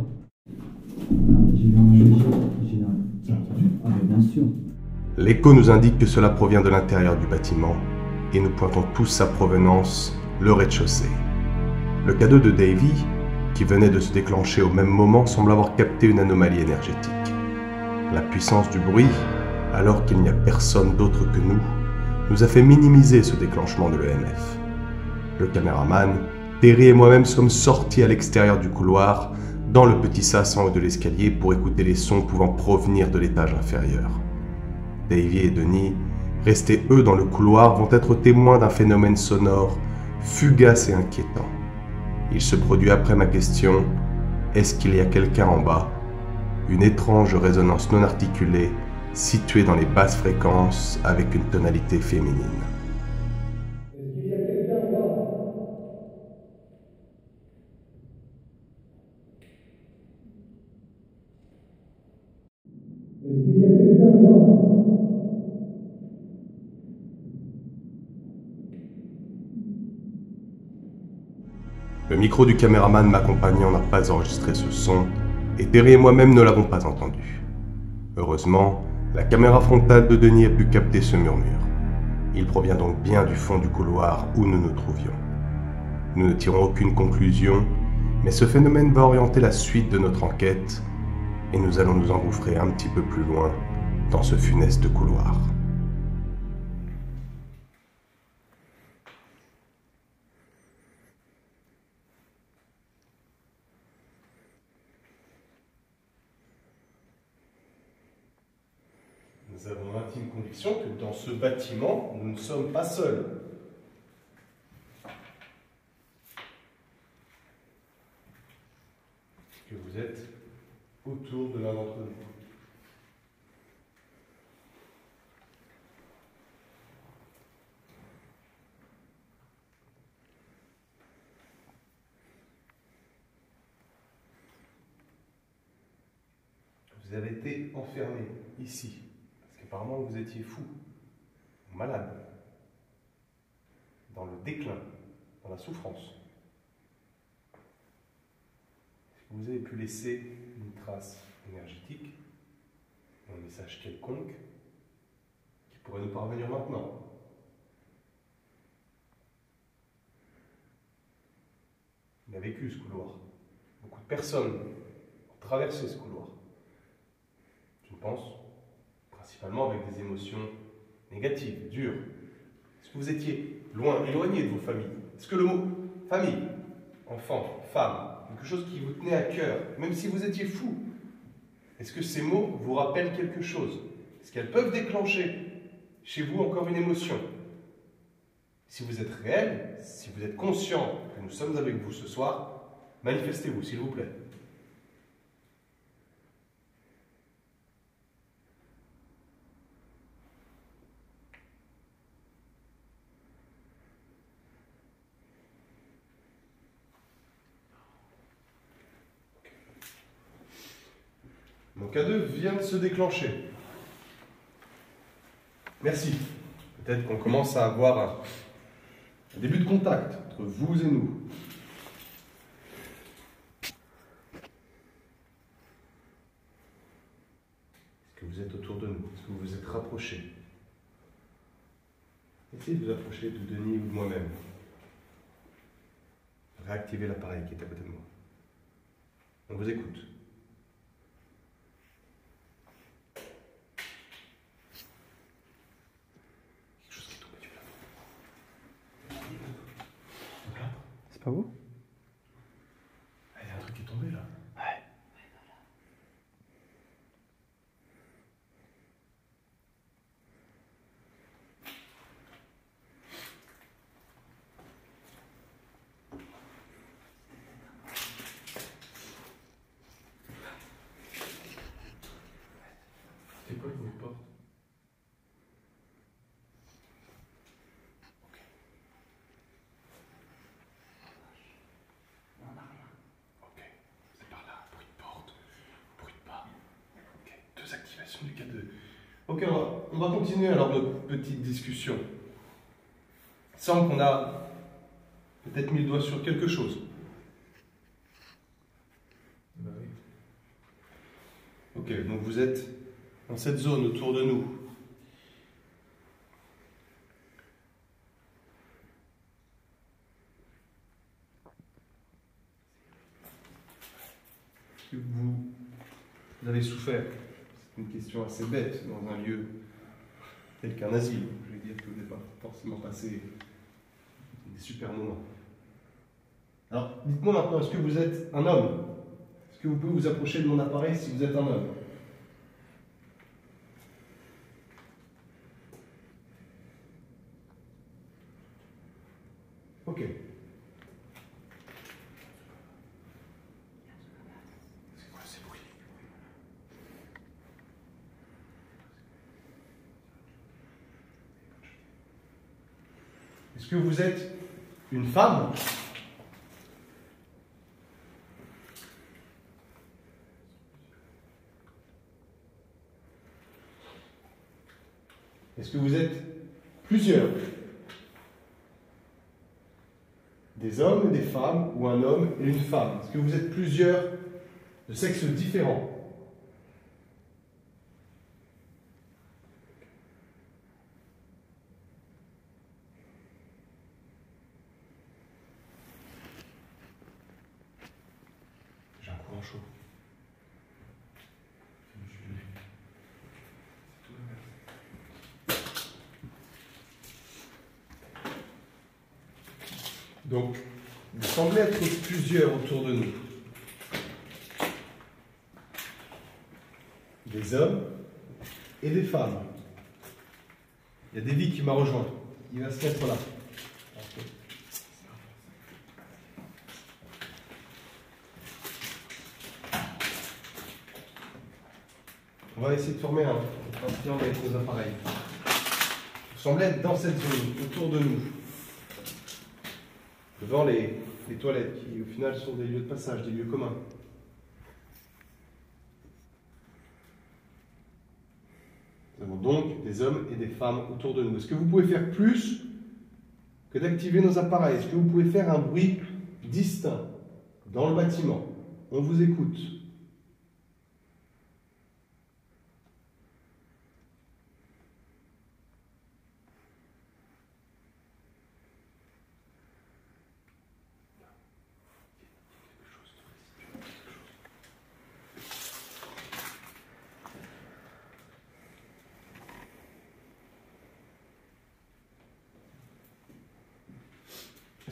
L'écho nous indique que cela provient de l'intérieur du bâtiment et nous pointons tous sa provenance, le rez-de-chaussée. Le cadeau de Davy, qui venait de se déclencher au même moment, semble avoir capté une anomalie énergétique. La puissance du bruit, alors qu'il n'y a personne d'autre que nous, nous a fait minimiser ce déclenchement de l'EMF. Le caméraman, Thierry et moi-même sommes sortis à l'extérieur du couloir, dans le petit sas en haut de l'escalier pour écouter les sons pouvant provenir de l'étage inférieur. Davy et Denis, restés eux dans le couloir, vont être témoins d'un phénomène sonore fugace et inquiétant. Il se produit après ma question « Est-ce qu'il y a quelqu'un en bas ?» Une étrange résonance non articulée, située dans les basses fréquences avec une tonalité féminine. Le micro du caméraman m'accompagnant n'a pas enregistré ce son, et Thierry et moi-même ne l'avons pas entendu. Heureusement, la caméra frontale de Denis a pu capter ce murmure. Il provient donc bien du fond du couloir où nous nous trouvions. Nous ne tirons aucune conclusion, mais ce phénomène va orienter la suite de notre enquête, et nous allons nous engouffrer un petit peu plus loin dans ce funeste couloir. Nous avons l'intime conviction que dans ce bâtiment, nous ne sommes pas seuls. Que vous êtes autour de l'un d'entre nous. Vous avez été enfermé ici, parce qu'apparemment vous étiez fou, malade, dans le déclin, dans la souffrance. Vous avez pu laisser une trace énergétique, un message quelconque, qui pourrait nous parvenir maintenant. Il a vécu ce couloir. Beaucoup de personnes ont traversé ce couloir. Je pense, principalement avec des émotions négatives, dures, Est-ce que vous étiez loin, éloigné de vos familles? Est-ce que le mot famille, enfant, femme, quelque chose qui vous tenait à cœur, même si vous étiez fou, est-ce que ces mots vous rappellent quelque chose? Est-ce qu'elles peuvent déclencher chez vous encore une émotion? Si vous êtes réel, si vous êtes conscient que nous sommes avec vous ce soir, manifestez-vous, s'il vous plaît. Mon K2 vient de se déclencher. Merci. Peut-être qu'on commence à avoir un début de contact entre vous et nous. Est-ce que vous êtes autour de nous? Est-ce que vous vous êtes rapprochés? Essayez de vous approcher de Denis ou de moi-même. Réactivez l'appareil qui est à côté de moi. On vous écoute. Pas vous? Il y a un truc qui est tombé là. Ouais. Ouais, voilà. C'était quoi le bruit de porte? Ok, on va continuer alors notre petite discussion. Il semble qu'on a peut-être mis le doigt sur quelque chose. Bah oui. Ok, donc vous êtes dans cette zone autour de nous. Vous avez souffert? Une question assez bête dans un lieu tel qu'un asile. Je vais dire que vous n'avez pas forcément passé des super moments. Alors, dites-moi maintenant, est-ce que vous êtes un homme? Est-ce que vous pouvez vous approcher de mon appareil si vous êtes un homme? Ok. Est-ce que vous êtes une femme? Est-ce que vous êtes plusieurs? Des hommes et des femmes, ou un homme et une femme? Est-ce que vous êtes plusieurs de sexes différents? Donc, vous semblez être plusieurs autour de nous. Des hommes et des femmes. Il y a Davy qui m'a rejoint. Il va se mettre là. On va essayer de former un triangle avec nos appareils. Vous semblez être dans cette zone, autour de nous. Devant les toilettes, qui au final sont des lieux de passage, des lieux communs. Nous avons donc des hommes et des femmes autour de nous. Est-ce que vous pouvez faire plus que d'activer nos appareils? Est-ce que vous pouvez faire un bruit distinct dans le bâtiment? On vous écoute.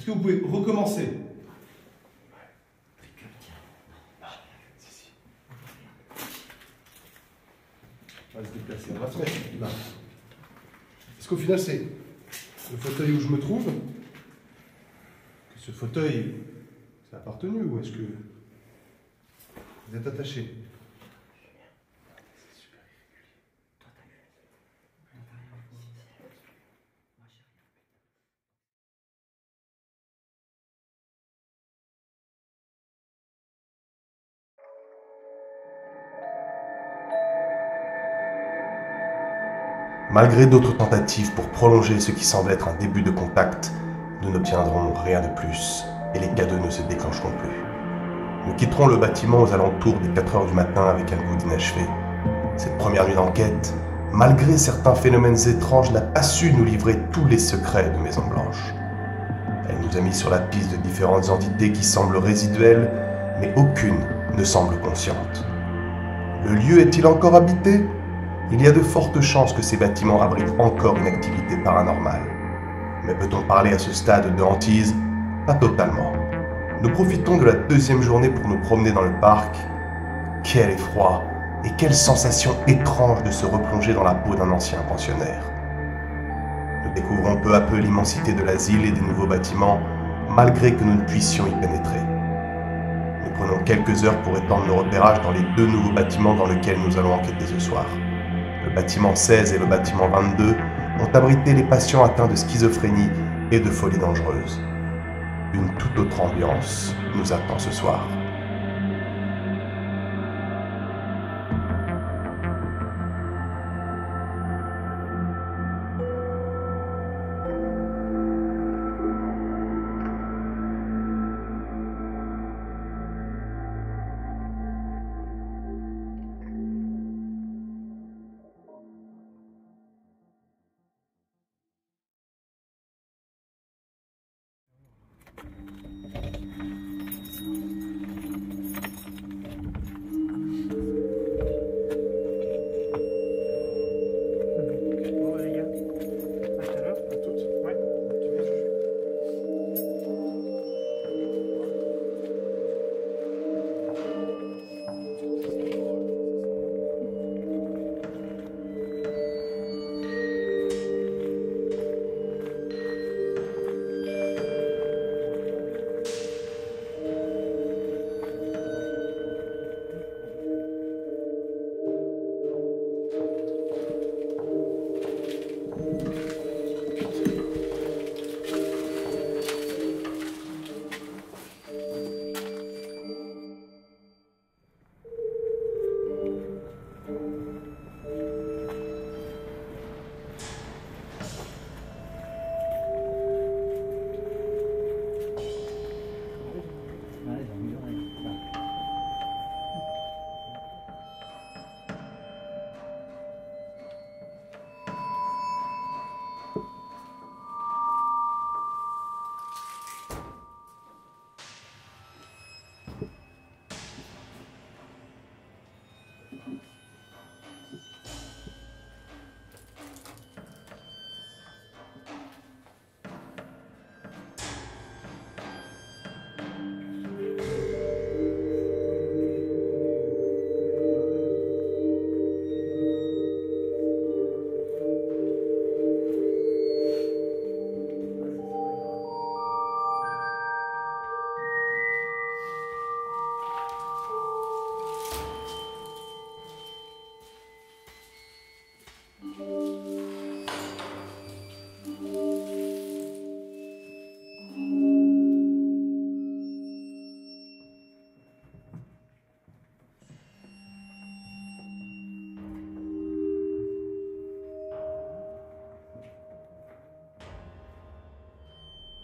Est-ce que vous pouvez recommencer? On va se déplacer, on va se mettre là. Est-ce qu'au final c'est le fauteuil où je me trouve? Ce fauteuil, c'est appartenu ou est-ce que vous êtes attaché? Malgré d'autres tentatives pour prolonger ce qui semble être un début de contact, nous n'obtiendrons rien de plus et les K2 ne se déclencheront plus. Nous quitterons le bâtiment aux alentours des 4 h du matin avec un goût d'inachevé. Cette première nuit d'enquête, malgré certains phénomènes étranges, n'a pas su nous livrer tous les secrets de Maison-Blanche. Elle nous a mis sur la piste de différentes entités qui semblent résiduelles, mais aucune ne semble consciente. Le lieu est-il encore habité ? Il y a de fortes chances que ces bâtiments abritent encore une activité paranormale. Mais peut-on parler à ce stade de hantise? Pas totalement. Nous profitons de la deuxième journée pour nous promener dans le parc. Quel effroi et quelle sensation étrange de se replonger dans la peau d'un ancien pensionnaire. Nous découvrons peu à peu l'immensité de l'asile et des nouveaux bâtiments, malgré que nous ne puissions y pénétrer. Nous prenons quelques heures pour étendre nos repérages dans les deux nouveaux bâtiments dans lesquels nous allons enquêter ce soir. Le bâtiment 16 et le bâtiment 22 ont abrité les patients atteints de schizophrénie et de folie dangereuse. Une toute autre ambiance nous attend ce soir.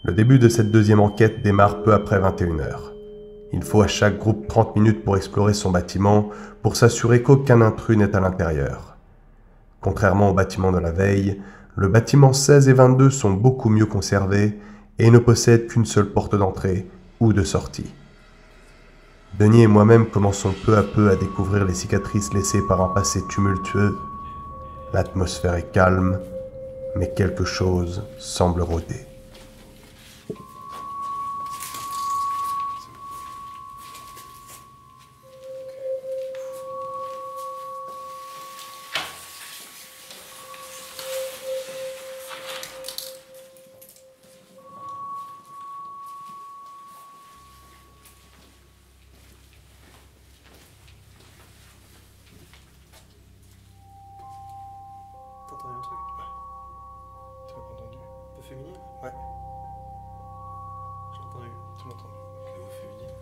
Le début de cette deuxième enquête démarre peu après 21 h. Il faut à chaque groupe 30 minutes pour explorer son bâtiment, pour s'assurer qu'aucun intrus n'est à l'intérieur. Contrairement au bâtiment de la veille, le bâtiment 16 et 22 sont beaucoup mieux conservés et ne possèdent qu'une seule porte d'entrée ou de sortie. Denis et moi-même commençons peu à peu à découvrir les cicatrices laissées par un passé tumultueux. L'atmosphère est calme, mais quelque chose semble rôder. féminine. Ouais. Je l'ai entendu. Tu l'entends. La voix féminine.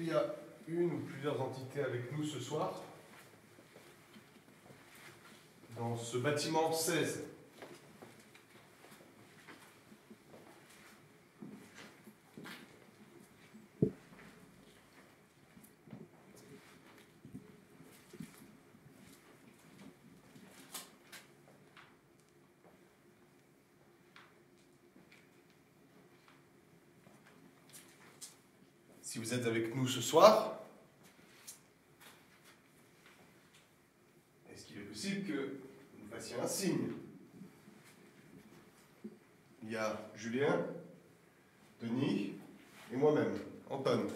Il y a une ou plusieurs entités avec nous ce soir dans ce bâtiment 16. Si vous êtes avec nous ce soir, est-ce qu'il est possible que vous nous fassiez un signe? Il y a Julien, Denis et moi-même, Anton.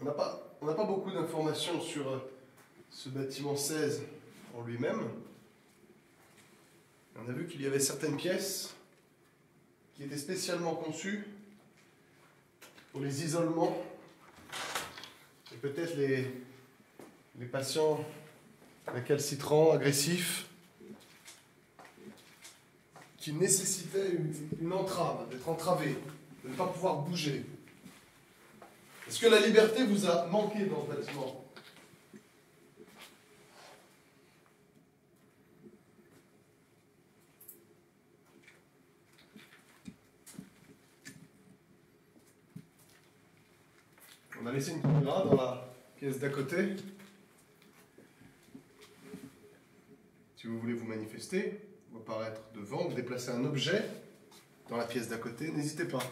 On n'a pas beaucoup d'informations sur ce bâtiment 16 en lui-même. On a vu qu'il y avait certaines pièces qui était spécialement conçu pour les isolements et peut-être les patients récalcitrants, agressifs, qui nécessitaient une entrave, d'être entravés, de ne pas pouvoir bouger. Est-ce que la liberté vous a manqué dans ce bâtiment ? On a laissé une caméra dans la pièce d'à côté. Si vous voulez vous manifester, ou apparaître devant, ou déplacer un objet dans la pièce d'à côté, n'hésitez pas.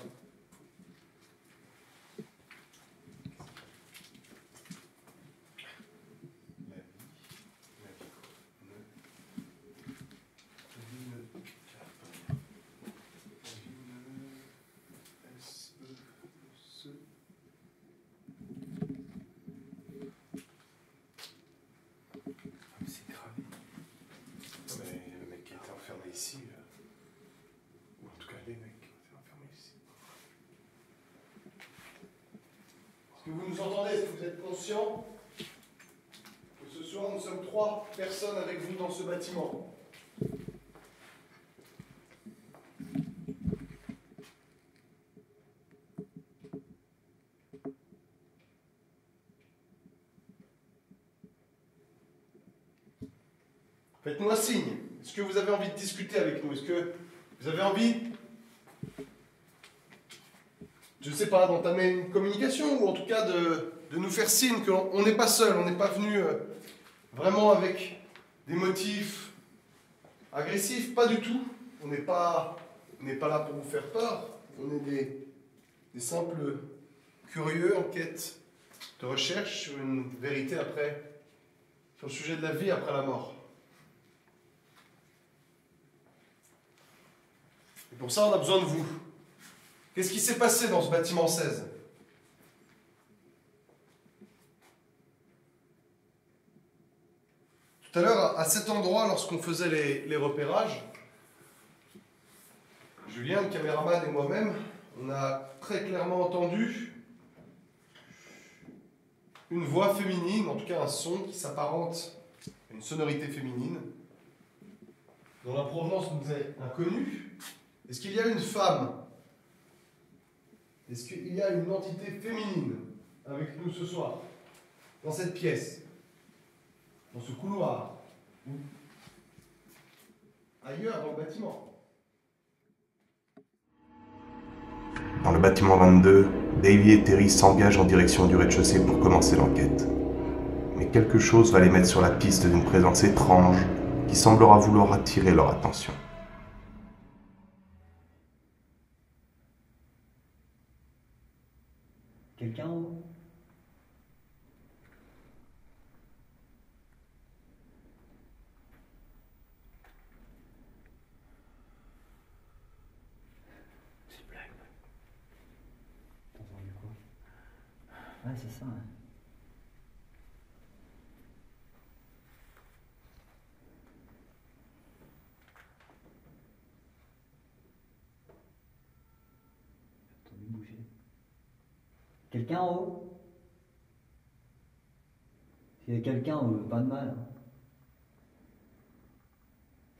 Personne avec vous dans ce bâtiment. Faites-nous un signe. Est-ce que vous avez envie de discuter avec nous? Est-ce que vous avez envie je sais pas, d'entamer une communication, ou en tout cas de nous faire signe qu'on n'est pas seul, on n'est pas venu vraiment avec des motifs agressifs, pas du tout. On n'est pas là pour vous faire peur, on est des simples curieux en quête de recherche sur une vérité après, sur le sujet de la vie après la mort. Et pour ça, on a besoin de vous. Qu'est-ce qui s'est passé dans ce bâtiment 16 ? Tout à l'heure, à cet endroit, lorsqu'on faisait les repérages, Julien, le caméraman et moi-même, on a très clairement entendu une voix féminine, en tout cas un son qui s'apparente à une sonorité féminine, dont la provenance nous est inconnue. Est-ce qu'il y a une femme ? Est-ce qu'il y a une entité féminine avec nous ce soir, dans cette pièce, dans ce couloir, ou ailleurs dans le bâtiment ? Dans le bâtiment 22, Davy et Thierry s'engagent en direction du rez-de-chaussée pour commencer l'enquête. Mais quelque chose va les mettre sur la piste d'une présence étrange qui semblera vouloir attirer leur attention. Quelqu'un en haut ? C'est blague. T'as entendu quoi ? Ouais, c'est ça. Hein. Quelqu'un en haut? S'il y a quelqu'un, pas de mal.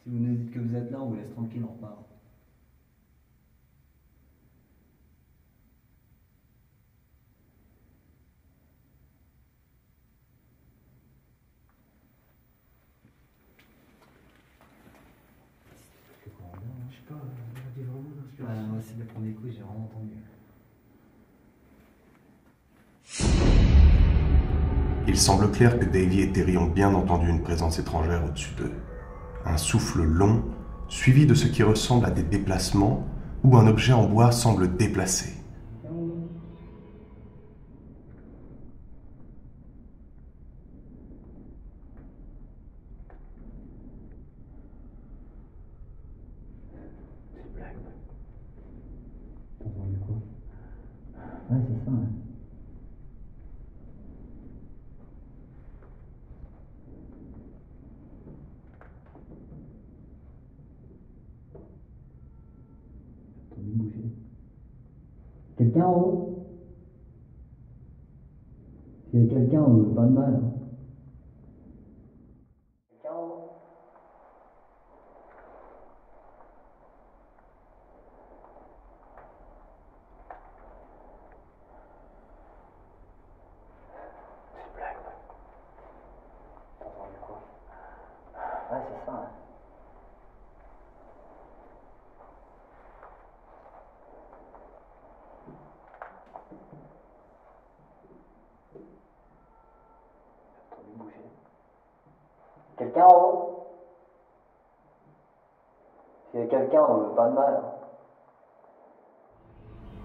Si vous nous dites que vous êtes là, on vous laisse tranquille, on repart. Je sais pas, regardez vraiment là, parce que... Ah, moi c'est le premier coup, j'ai vraiment entendu. Il semble clair que Davy et Thierry ont bien entendu une présence étrangère au-dessus d'eux. Un souffle long, suivi de ce qui ressemble à des déplacements, où un objet en bois semble déplacé. C'est blague. T'as entendu quoi ? Ouais, c'est ça, hein. Quelqu'un en haut? S'il y a quelqu'un, pas de mal. Hein. Quelqu'un en haut? C'est blague. T'as entendu quoi? Ouais, c'est ça. Hein. Quelqu'un en haut? S'il y a quelqu'un, pas de mal.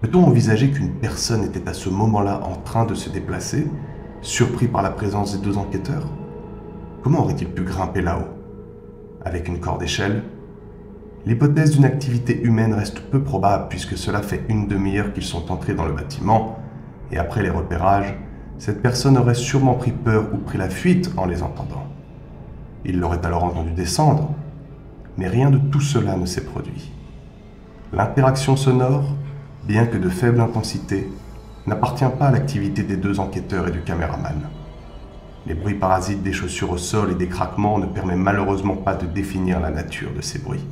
Peut-on envisager qu'une personne était à ce moment-là en train de se déplacer, surpris par la présence des deux enquêteurs? Comment aurait-il pu grimper là-haut? Avec une corde échelle? L'hypothèse d'une activité humaine reste peu probable puisque cela fait une demi-heure qu'ils sont entrés dans le bâtiment, et après les repérages, cette personne aurait sûrement pris peur ou pris la fuite en les entendant. Il l'aurait alors entendu descendre, mais rien de tout cela ne s'est produit. L'interaction sonore, bien que de faible intensité, n'appartient pas à l'activité des deux enquêteurs et du caméraman. Les bruits parasites des chaussures au sol et des craquements ne permettent malheureusement pas de définir la nature de ces bruits.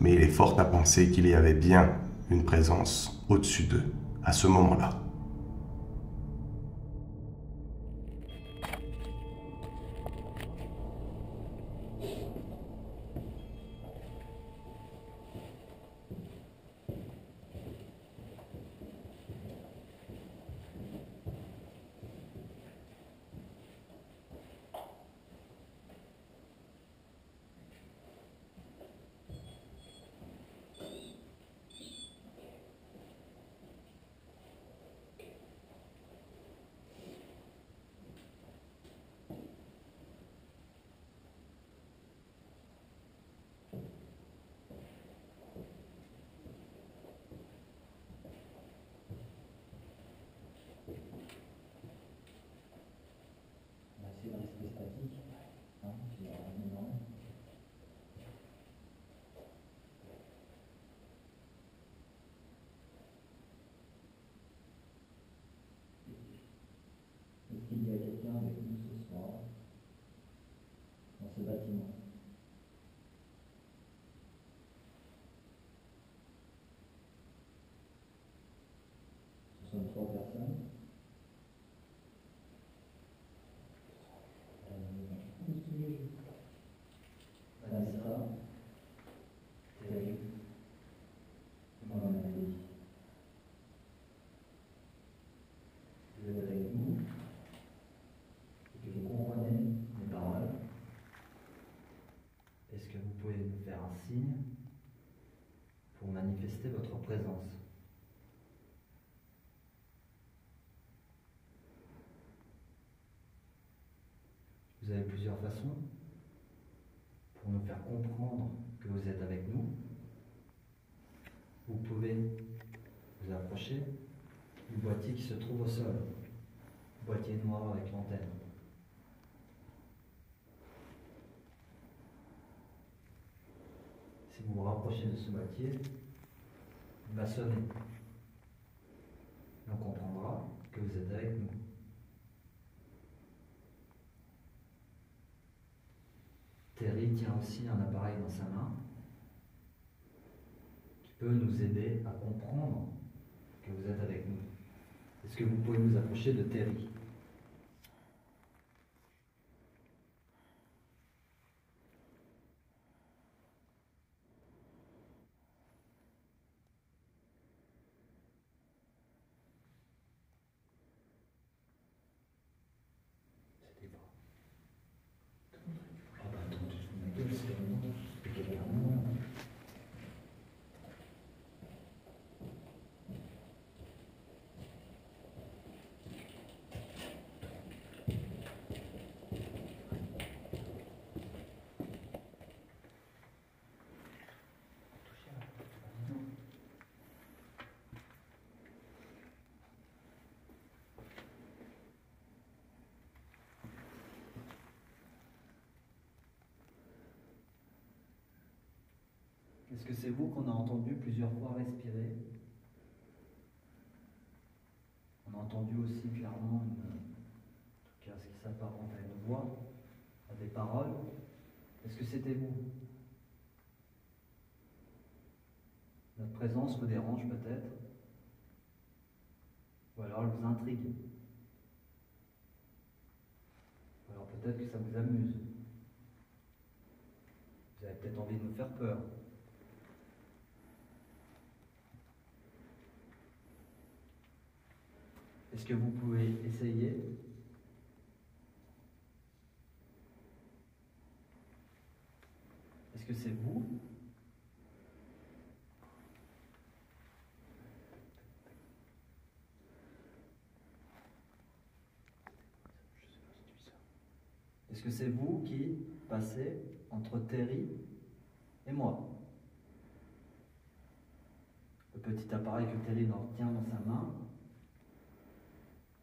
Mais il est fort à penser qu'il y avait bien une présence au-dessus d'eux à ce moment-là. ce bâtiment. Ce sont trois personnes. Vanessa, Thierry, Madame Davy. Je vais avec vous et que vous comprenez mes paroles. Est-ce que vous pouvez me faire un signe pour manifester votre présence? Vous avez plusieurs façons pour nous faire comprendre que vous êtes avec nous. Vous pouvez vous approcher du boîtier qui se trouve au sol, boîtier noir avec l'antenne. Si vous vous rapprochez de ce boîtier, il va sonner. On comprendra que vous êtes avec nous. Thierry tient aussi un appareil dans sa main qui peut nous aider à comprendre que vous êtes avec nous. Est-ce que vous pouvez nous approcher de Thierry? Est-ce que c'est vous qu'on a entendu plusieurs fois respirer? On a entendu aussi clairement ce qui s'apparente à une voix, à des paroles. Est-ce que c'était vous? Notre présence vous dérange peut-être? Ou alors elle vous intrigue? Ou alors peut-être que ça vous amuse? Vous avez peut-être envie de nous faire peur? Est-ce que vous pouvez essayer? Est-ce que c'est vous? Est-ce que c'est vous qui passez entre Thierry et moi? Le petit appareil que Thierry tient dans sa main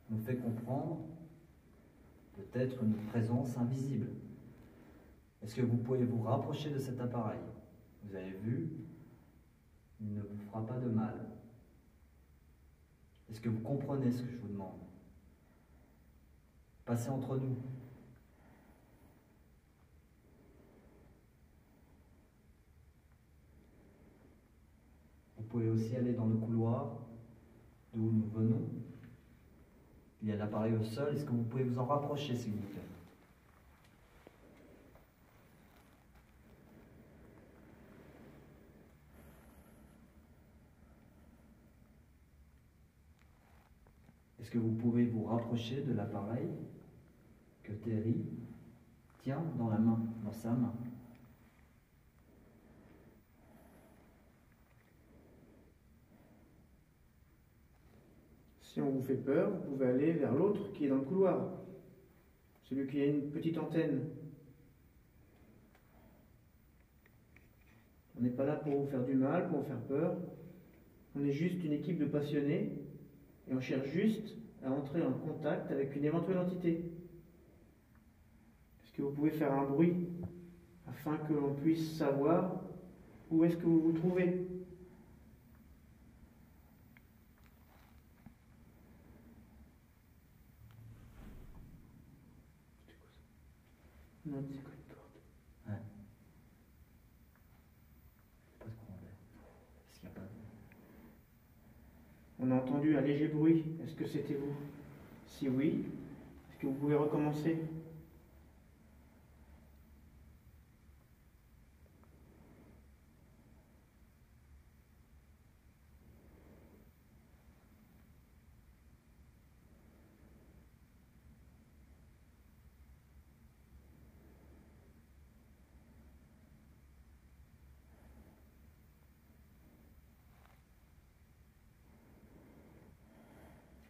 nous fait comprendre peut-être une présence invisible. Est-ce que vous pouvez vous rapprocher de cet appareil? Vous avez vu, il ne vous fera pas de mal. Est-ce que vous comprenez ce que je vous demande? Passez entre nous. Vous pouvez aussi aller dans le couloir d'où nous venons. Il y a l'appareil au sol. Est-ce que vous pouvez vous en rapprocher, s'il vous plaît? Est-ce que vous pouvez vous rapprocher de l'appareil que Thierry tient dans la main, dans sa main? Si on vous fait peur, vous pouvez aller vers l'autre qui est dans le couloir. Celui qui a une petite antenne. On n'est pas là pour vous faire du mal, pour vous faire peur. On est juste une équipe de passionnés et on cherche juste à entrer en contact avec une éventuelle entité. Est-ce que vous pouvez faire un bruit afin que l'on puisse savoir où est-ce que vous vous trouvez ? Non, c'est quoi une porte? On a entendu un léger bruit. Est-ce que c'était vous? Si oui, est-ce que vous pouvez recommencer?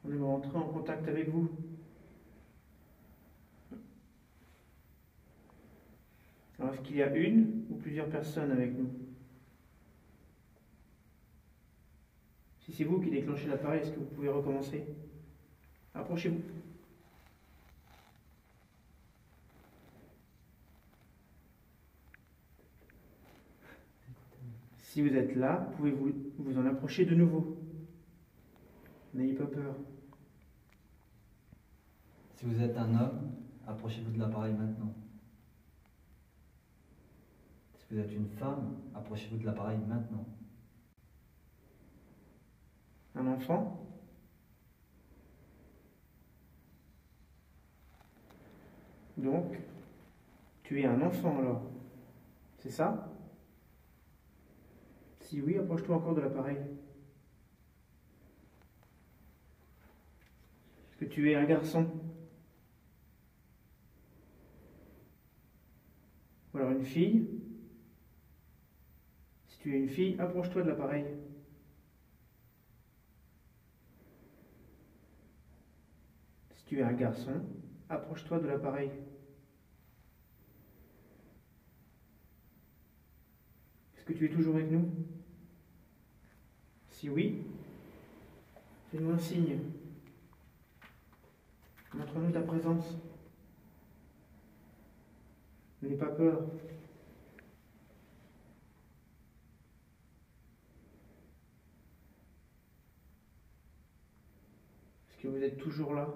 On est rentré en contact avec vous. Alors, est-ce qu'il y a une ou plusieurs personnes avec nous? Si c'est vous qui déclenchez l'appareil, est-ce que vous pouvez recommencer? Approchez-vous. Si vous êtes là, pouvez-vous vous en approcher de nouveau? N'ayez pas peur. Si vous êtes un homme, approchez-vous de l'appareil maintenant. Si vous êtes une femme, approchez-vous de l'appareil maintenant. Un enfant? Donc, tu es un enfant alors, c'est ça? Si oui, approche-toi encore de l'appareil. Est-ce que tu es un garçon? Ou alors une fille? Si tu es une fille, approche-toi de l'appareil. Si tu es un garçon, approche-toi de l'appareil. Est-ce que tu es toujours avec nous? Si oui, fais-nous un signe. Montre-nous ta présence. N'aie pas peur. Est-ce que vous êtes toujours là?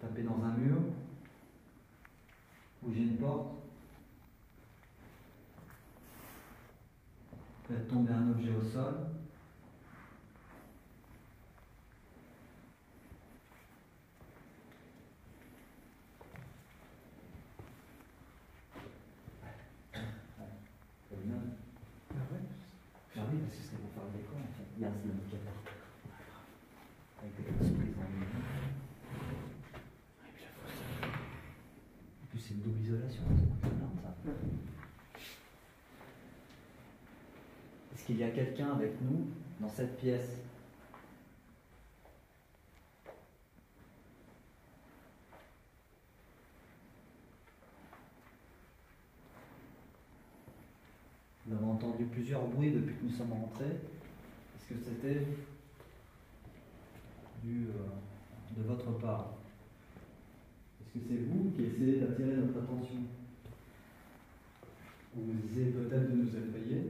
Taper dans un mur? Bouger une porte? Peut-être tomber un objet au sol. Ah oui, parce que c'était pour faire des cons, en fait. Il y a un syndicat avec des grosses prises en ligne. Et puis la fausse. En plus, c'est une double isolation, c'est énorme ça. Est-ce qu'il y a quelqu'un avec nous dans cette pièce? Nous avons entendu plusieurs bruits depuis que nous sommes rentrés. Est-ce que c'était de votre part? Est-ce que c'est vous qui essayez d'attirer notre attention? Vous essayez peut-être de nous effrayer?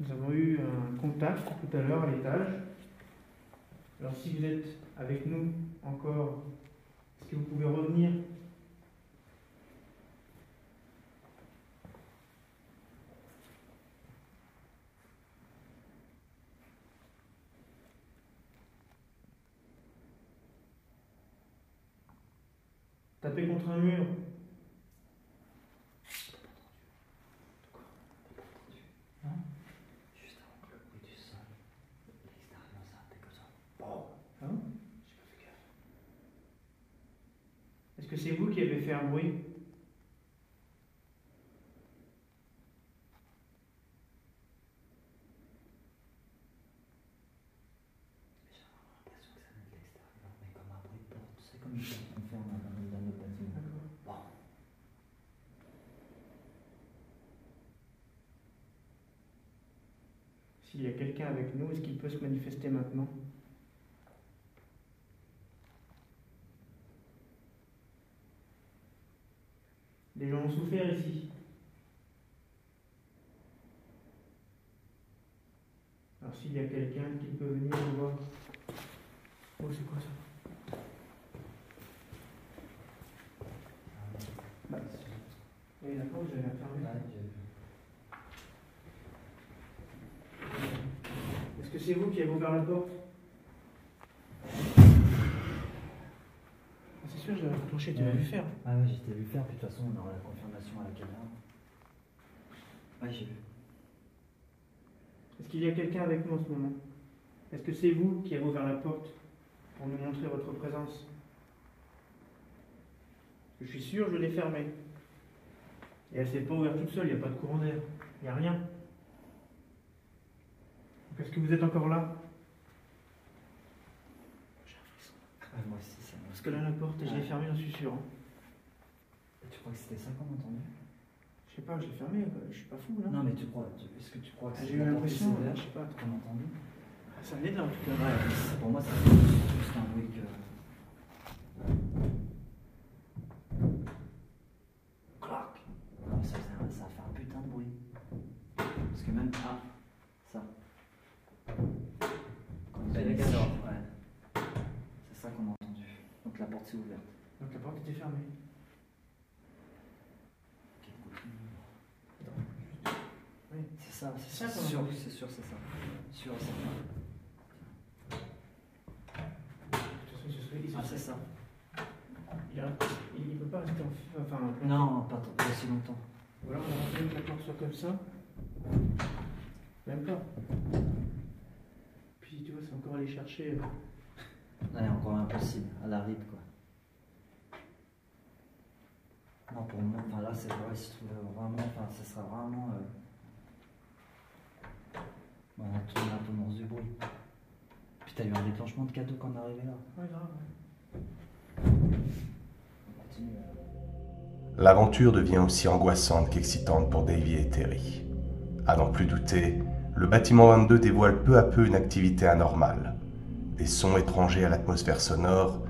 Nous avons eu un contact tout à l'heure à l'étage. Alors si vous êtes avec nous encore, est-ce que vous pouvez revenir? Tapez contre un mur. Est-ce que c'est vous qui avez fait un bruit? J'ai l'impression que ça vient de l'extérieur, mais comme un bruit de porte, c'est comme si on fait un autre bâtiment. Bon. S'il y a quelqu'un avec nous, est-ce qu'il peut se manifester maintenant? Les gens ont souffert ici. Alors s'il y a quelqu'un qui peut venir nous voir... Oh, c'est quoi ça? Bah, et la porte, j'avais fermée. Est-ce que c'est vous qui avez ouvert la porte? C'est sûr, j'avais touché, tu as vu faire. Ah ouais, j'étais vu faire, puis de toute façon, on aura la confirmation à la caméra. Ouais, j'ai vu. Est-ce qu'il y a quelqu'un avec nous en ce moment? Est-ce que c'est vous qui avez ouvert la porte pour nous montrer votre présence? Je suis sûr, je l'ai fermée. Et elle s'est pas ouverte toute seule, il n'y a pas de courant d'air, il n'y a rien. Est-ce que vous êtes encore là? J'ai un frisson. Ah, moi aussi, ça me... Parce que là, la porte, je l'ai fermée, j'en suis sûr. Hein. Tu crois que c'était ça qu'on entendait? Je sais pas, je l'ai fermée, je suis pas fou là. Non, mais tu crois, est-ce que tu crois que c'est... J'ai eu l'impression, je sais pas, qu'on entendait. Ah, ça venait de là en tout cas. Ouais, mais pour moi, c'est juste un bruit que... Clac. Ça a fait un putain de bruit. Parce que même... Ah, ça. Ouais. C'est ça qu'on a entendu. Donc la porte s'est ouverte. Donc la porte était fermée. Okay. Oui. C'est ça, c'est ça. C'est sûr, c'est ça. Sûr, c'est ça. Ah, c'est ça. Il ne peut pas rester en... Enfin, en... Non, pas aussi longtemps. Ou alors on va que la porte soit comme ça. Même pas. Tu vois, c'est encore aller chercher. Ouais, encore impossible, à la RIP quoi. Non, pour moi, enfin là c'est vrai, je trouve vraiment, enfin ça sera vraiment. Bon, on tourne un peu dans du bruit. Puis t'as eu un déclenchement de K2 quand on est arrivé là. Ouais, grave. Ouais. On continue. L'aventure devient aussi angoissante qu'excitante pour Davy et Thierry. À n'en plus douter, le bâtiment 22 dévoile peu à peu une activité anormale. Des sons étrangers à l'atmosphère sonore,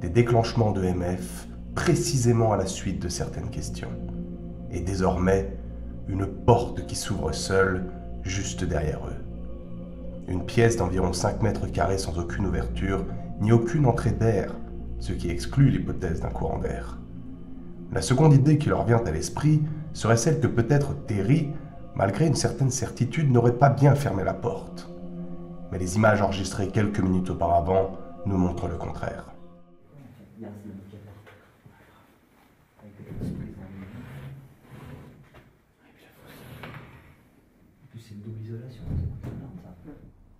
des déclenchements de EMF, précisément à la suite de certaines questions. Et désormais, une porte qui s'ouvre seule, juste derrière eux. Une pièce d'environ 5 mètres carrés sans aucune ouverture, ni aucune entrée d'air, ce qui exclut l'hypothèse d'un courant d'air. La seconde idée qui leur vient à l'esprit serait celle que peut-être Thierry, malgré une certaine certitude, n'aurait pas bien fermé la porte. Mais les images enregistrées quelques minutes auparavant nous montrent le contraire.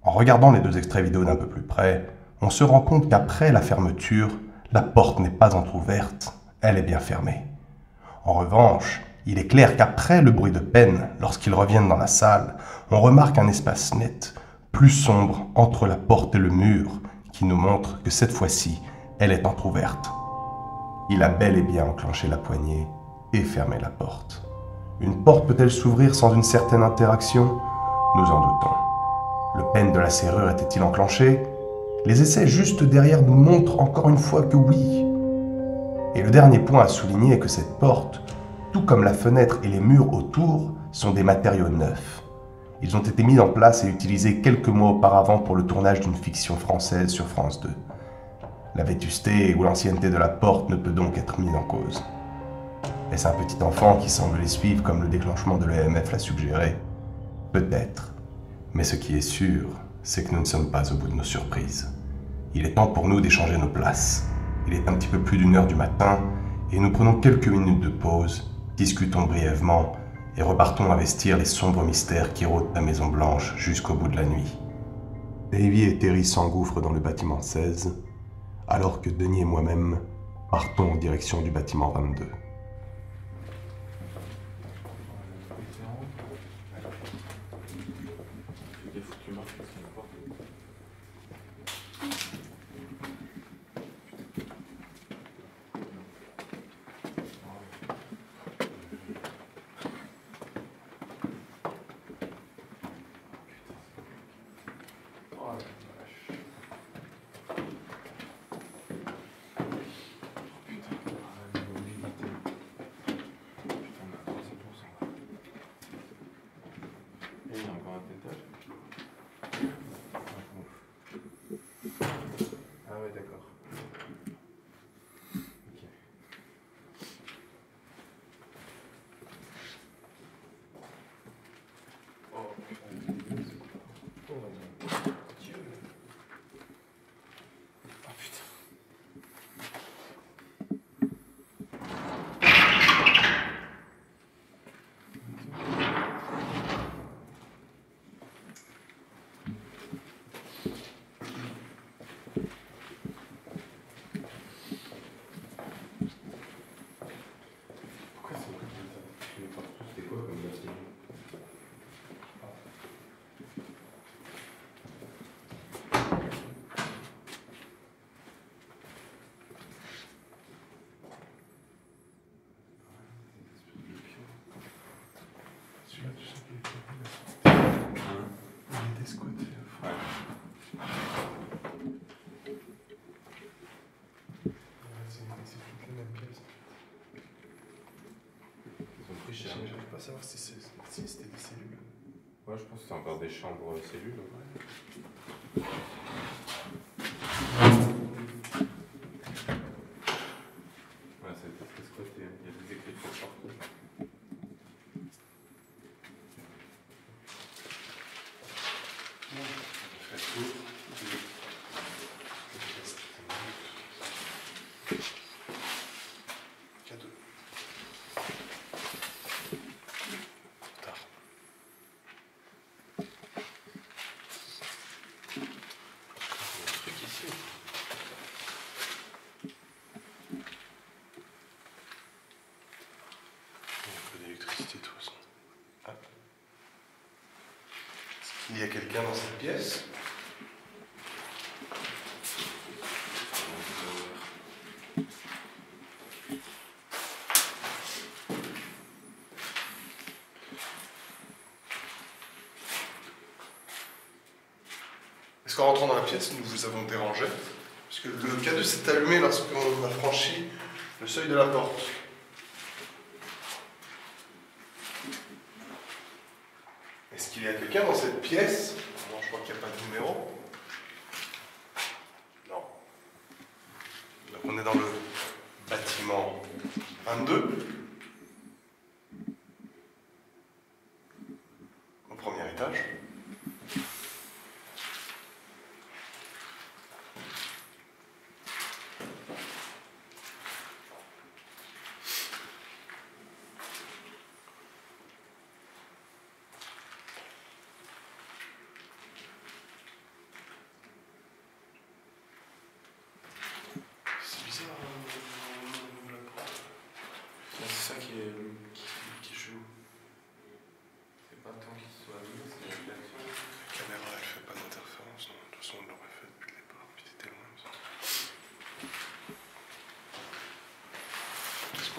En regardant les deux extraits vidéo d'un peu plus près, on se rend compte qu'après la fermeture, la porte n'est pas entrouverte, elle est bien fermée. En revanche, il est clair qu'après le bruit de peine, lorsqu'ils reviennent dans la salle, on remarque un espace net, plus sombre, entre la porte et le mur, qui nous montre que cette fois-ci, elle est entrouverte. Il a bel et bien enclenché la poignée et fermé la porte. Une porte peut-elle s'ouvrir sans une certaine interaction? Nous en doutons. Le pin de la serrure était-il enclenché? Les essais juste derrière nous montrent encore une fois que oui. Et le dernier point à souligner est que cette porte, tout comme la fenêtre et les murs autour, sont des matériaux neufs. Ils ont été mis en place et utilisés quelques mois auparavant pour le tournage d'une fiction française sur France 2. La vétusté ou l'ancienneté de la porte ne peut donc être mise en cause. Est-ce un petit enfant qui semble les suivre comme le déclenchement de l'EMF l'a suggéré? Peut-être. Mais ce qui est sûr, c'est que nous ne sommes pas au bout de nos surprises. Il est temps pour nous d'échanger nos places. Il est un petit peu plus d'1h du matin et nous prenons quelques minutes de pause. Discutons brièvement et repartons investir les sombres mystères qui rôdent la Maison-Blanche jusqu'au bout de la nuit. Davy et Thierry s'engouffrent dans le bâtiment 16, alors que Denis et moi-même partons en direction du bâtiment 22. là, je sais qu'il était là. Il était squatté. Ouais. C'est toutes les mêmes pièces. Ils ont pris cher. Je ne peux pas savoir si c'était des cellules. Ouais, je pense que c'est encore des chambres cellules. Ouais. Il y a quelqu'un dans cette pièce. Est-ce qu'en rentrant dans la pièce, nous vous avons dérangé? Parce que le K2 s'est allumé lorsqu'on a franchi le seuil de la porte. Il y a quelqu'un dans cette pièce. Bon, je crois qu'il n'y a pas de numéro. Non. Donc on est dans le bâtiment 22, au premier étage.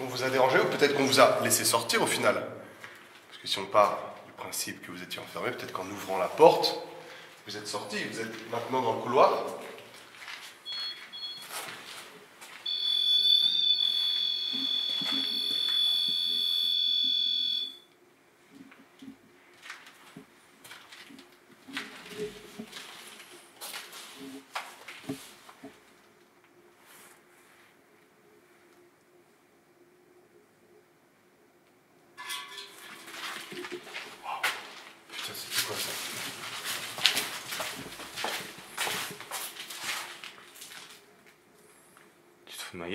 On vous a dérangé ou peut-être qu'on vous a laissé sortir au final? Parce que si on part du principe que vous étiez enfermé, peut-être qu'en ouvrant la porte, vous êtes sorti, vous êtes maintenant dans le couloir.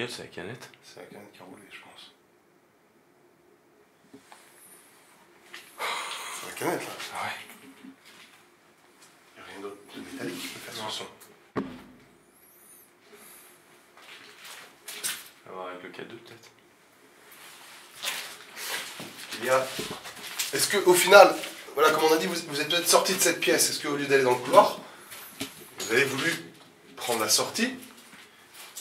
C'est la canette. C'est la canette qui a roulé, je pense. C'est la canette, là. Ah ouais. Il n'y a rien d'autre de métallique qui peut faire ce son. On va voir avec le K2, peut-être. Il y a... Est-ce qu'au final, voilà, comme on a dit, vous êtes peut-être sorti de cette pièce. Est-ce qu'au lieu d'aller dans le couloir, vous avez voulu prendre la sortie ?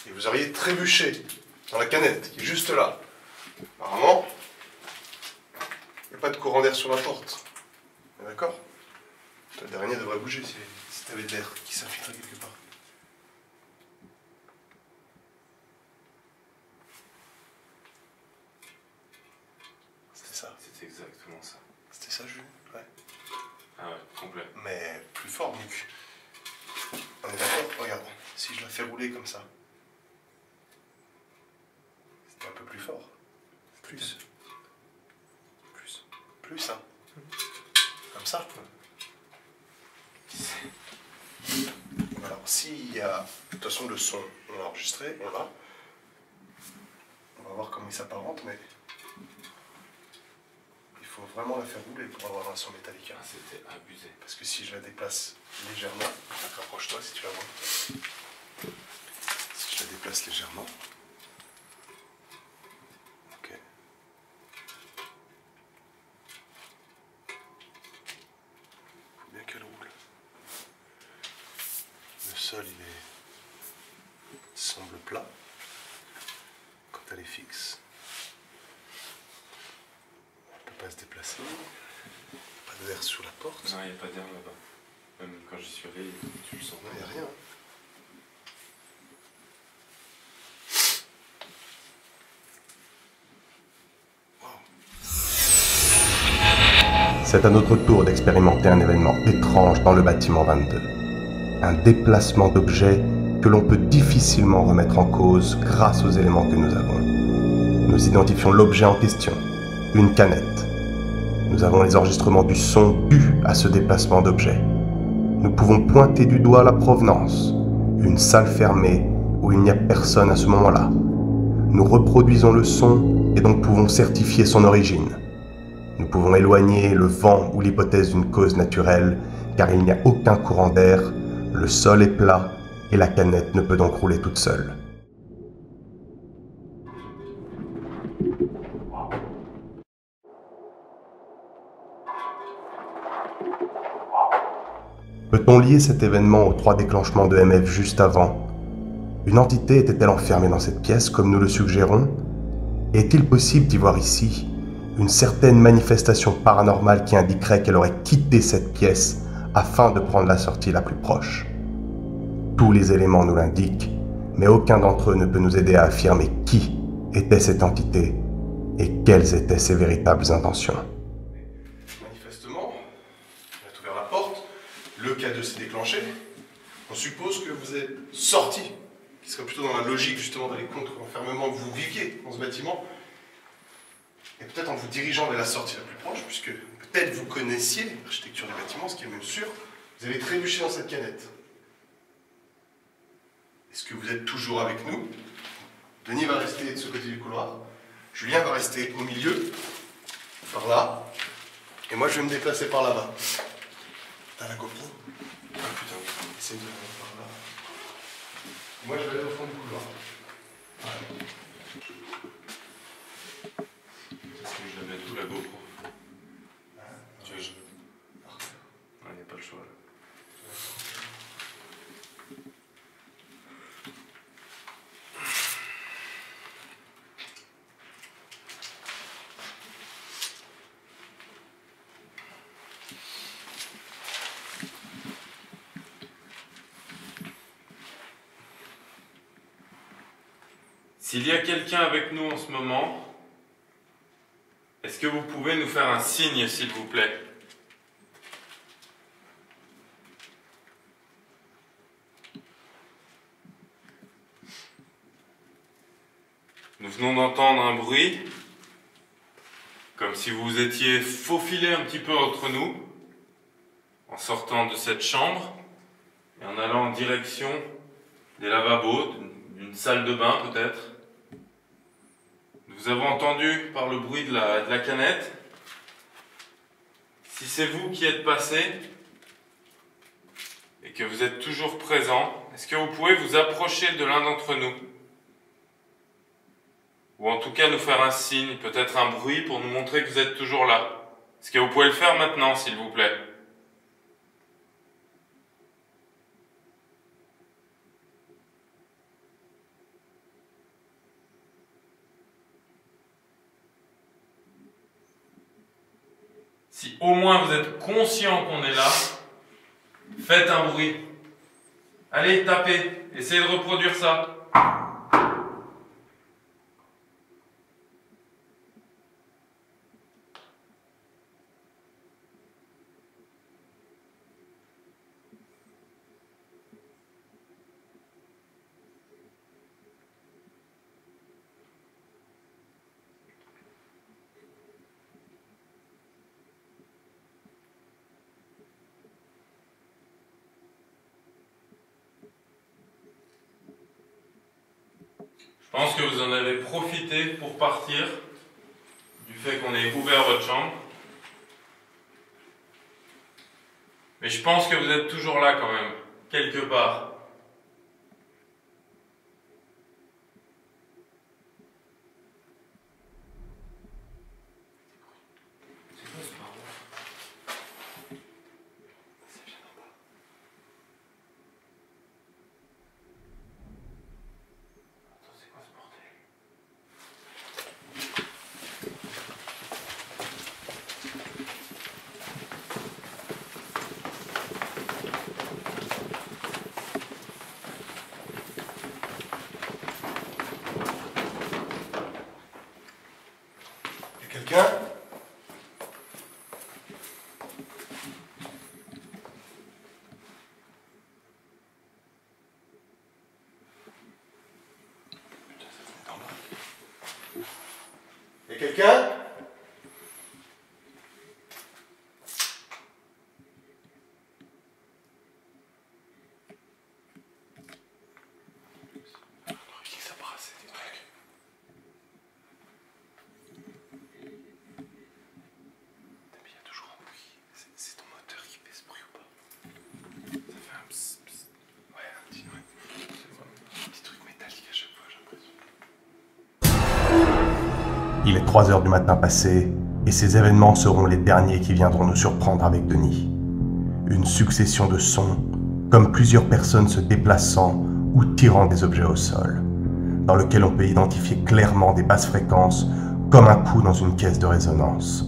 Et vous auriez trébuché dans la canette, qui est juste là. Apparemment, il n'y a pas de courant d'air sur la porte. D'accord? La dernière devrait bouger si tu avais de l'air qui s'infiltrait quelque part. C'était ça? C'était exactement ça. C'était ça, Julien? Ouais. Ah ouais, complet. Mais plus fort, donc. On est d'accord? Regarde, si je la fais rouler comme ça. Un peu plus fort. Plus. Plus. Plus, hein. Comme ça. Alors, s'il y a... De toute façon, le son, on l'a enregistré, on l'a. On va voir comment il s'apparente, mais... Il faut vraiment la faire rouler pour avoir un son métallique. Ah, c'était abusé. Parce que si je la déplace légèrement... Rapproche-toi si tu la vois. Si je la déplace légèrement... Quand elle est fixe, elle ne peut pas se déplacer. Pas d'air sous la porte. Non, il n'y a pas d'air là-bas. Même quand j'y suis allé, tu le sens. Non, il n'y a rien. C'est à notre tour d'expérimenter un événement étrange dans le bâtiment 22. Un déplacement d'objets que l'on peut difficilement remettre en cause grâce aux éléments que nous avons. Nous identifions l'objet en question, une canette. Nous avons les enregistrements du son dû à ce déplacement d'objet. Nous pouvons pointer du doigt la provenance, une salle fermée où il n'y a personne à ce moment-là. Nous reproduisons le son et donc pouvons certifier son origine. Nous pouvons éloigner le vent ou l'hypothèse d'une cause naturelle, car il n'y a aucun courant d'air, le sol est plat, et la canette ne peut donc rouler toute seule. Peut-on lier cet événement aux trois déclenchements de EMF juste avant? Une entité était-elle enfermée dans cette pièce, comme nous le suggérons? Est-il possible d'y voir ici une certaine manifestation paranormale qui indiquerait qu'elle aurait quitté cette pièce afin de prendre la sortie la plus proche? Tous les éléments nous l'indiquent, mais aucun d'entre eux ne peut nous aider à affirmer qui était cette entité et quelles étaient ses véritables intentions. Manifestement, on a ouvert la porte, le K2 s'est déclenché, on suppose que vous êtes sorti, qui serait plutôt dans la logique justement d'aller contre l'enfermement que vous viviez dans ce bâtiment, et peut-être en vous dirigeant vers la sortie la plus proche, puisque peut-être vous connaissiez l'architecture des bâtiments, ce qui est même sûr, vous avez trébuché dans cette canette. Est-ce que vous êtes toujours avec nous? Denis va rester de ce côté du couloir, Julien va rester au milieu, par là, et moi je vais me déplacer par là-bas. T'as la GoPro? Ah putain, essaye de venir par là. Moi je vais aller au fond du couloir. Voilà. S'il y a quelqu'un avec nous en ce moment, est-ce que vous pouvez nous faire un signe, s'il vous plaît? Nous venons d'entendre un bruit, comme si vous étiez faufilé un petit peu entre nous, en sortant de cette chambre et en allant en direction des lavabos, d'une salle de bain peut-être. Nous avons entendu par le bruit de la canette. Si c'est vous qui êtes passé et que vous êtes toujours présent, est-ce que vous pouvez vous approcher de l'un d'entre nous? Ou en tout cas nous faire un signe, peut-être un bruit pour nous montrer que vous êtes toujours là. Est-ce que vous pouvez le faire maintenant, s'il vous plaît? Si au moins vous êtes conscient qu'on est là, faites un bruit. Allez, tapez, essayez de reproduire ça. Je pense que vous en avez profité pour partir du fait qu'on ait ouvert votre chambre. Mais je pense que vous êtes toujours là quand même, quelque part. 3 heures du matin passées, et ces événements seront les derniers qui viendront nous surprendre avec Denis. Une succession de sons, comme plusieurs personnes se déplaçant ou tirant des objets au sol, dans lequel on peut identifier clairement des basses fréquences comme un coup dans une caisse de résonance.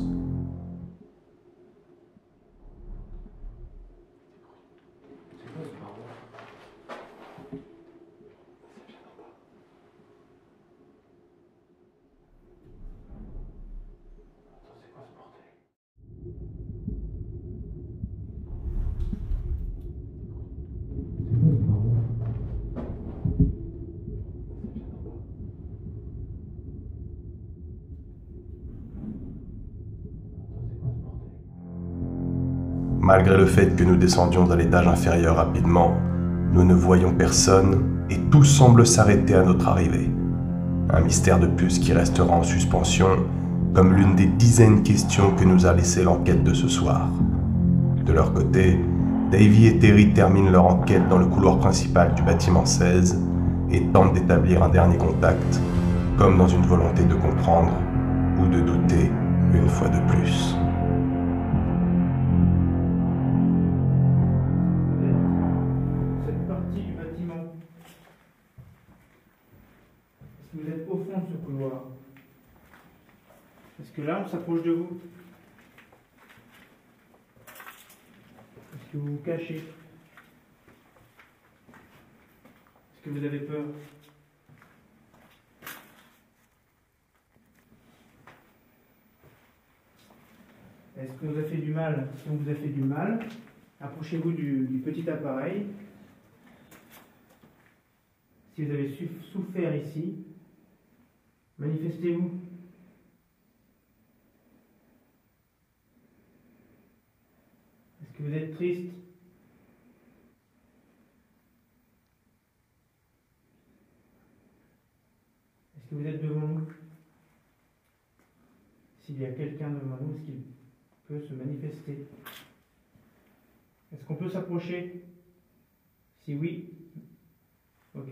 Malgré le fait que nous descendions à l'étage inférieur rapidement, nous ne voyons personne et tout semble s'arrêter à notre arrivée. Un mystère de plus qui restera en suspension, comme l'une des dizaines de questions que nous a laissées l'enquête de ce soir. De leur côté, Davy et Thierry terminent leur enquête dans le couloir principal du bâtiment 16 et tentent d'établir un dernier contact, comme dans une volonté de comprendre ou de douter une fois de plus. Est-ce que là, on s'approche de vous? Est-ce que vous vous cachez? Est-ce que vous avez peur? Est-ce qu'on vous a fait du mal? Si on vous a fait du mal, approchez-vous du petit appareil. Si vous avez souffert ici, manifestez-vous. Est-ce que vous êtes triste? Est-ce que vous êtes devant nous? S'il y a quelqu'un devant nous, est-ce qu'il peut se manifester? Est-ce qu'on peut s'approcher? Si oui, ok.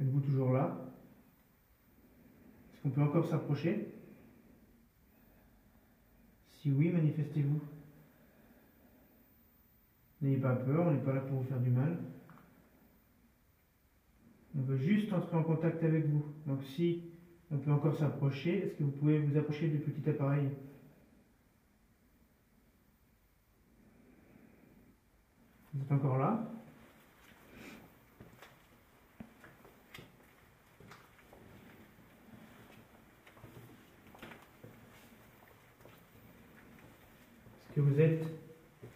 Êtes-vous toujours là? Est-ce qu'on peut encore s'approcher? Si oui, manifestez-vous. N'ayez pas peur, on n'est pas là pour vous faire du mal. On veut juste entrer en contact avec vous. Donc si on peut encore s'approcher, est-ce que vous pouvez vous approcher du petit appareil? Vous êtes encore là? Que vous êtes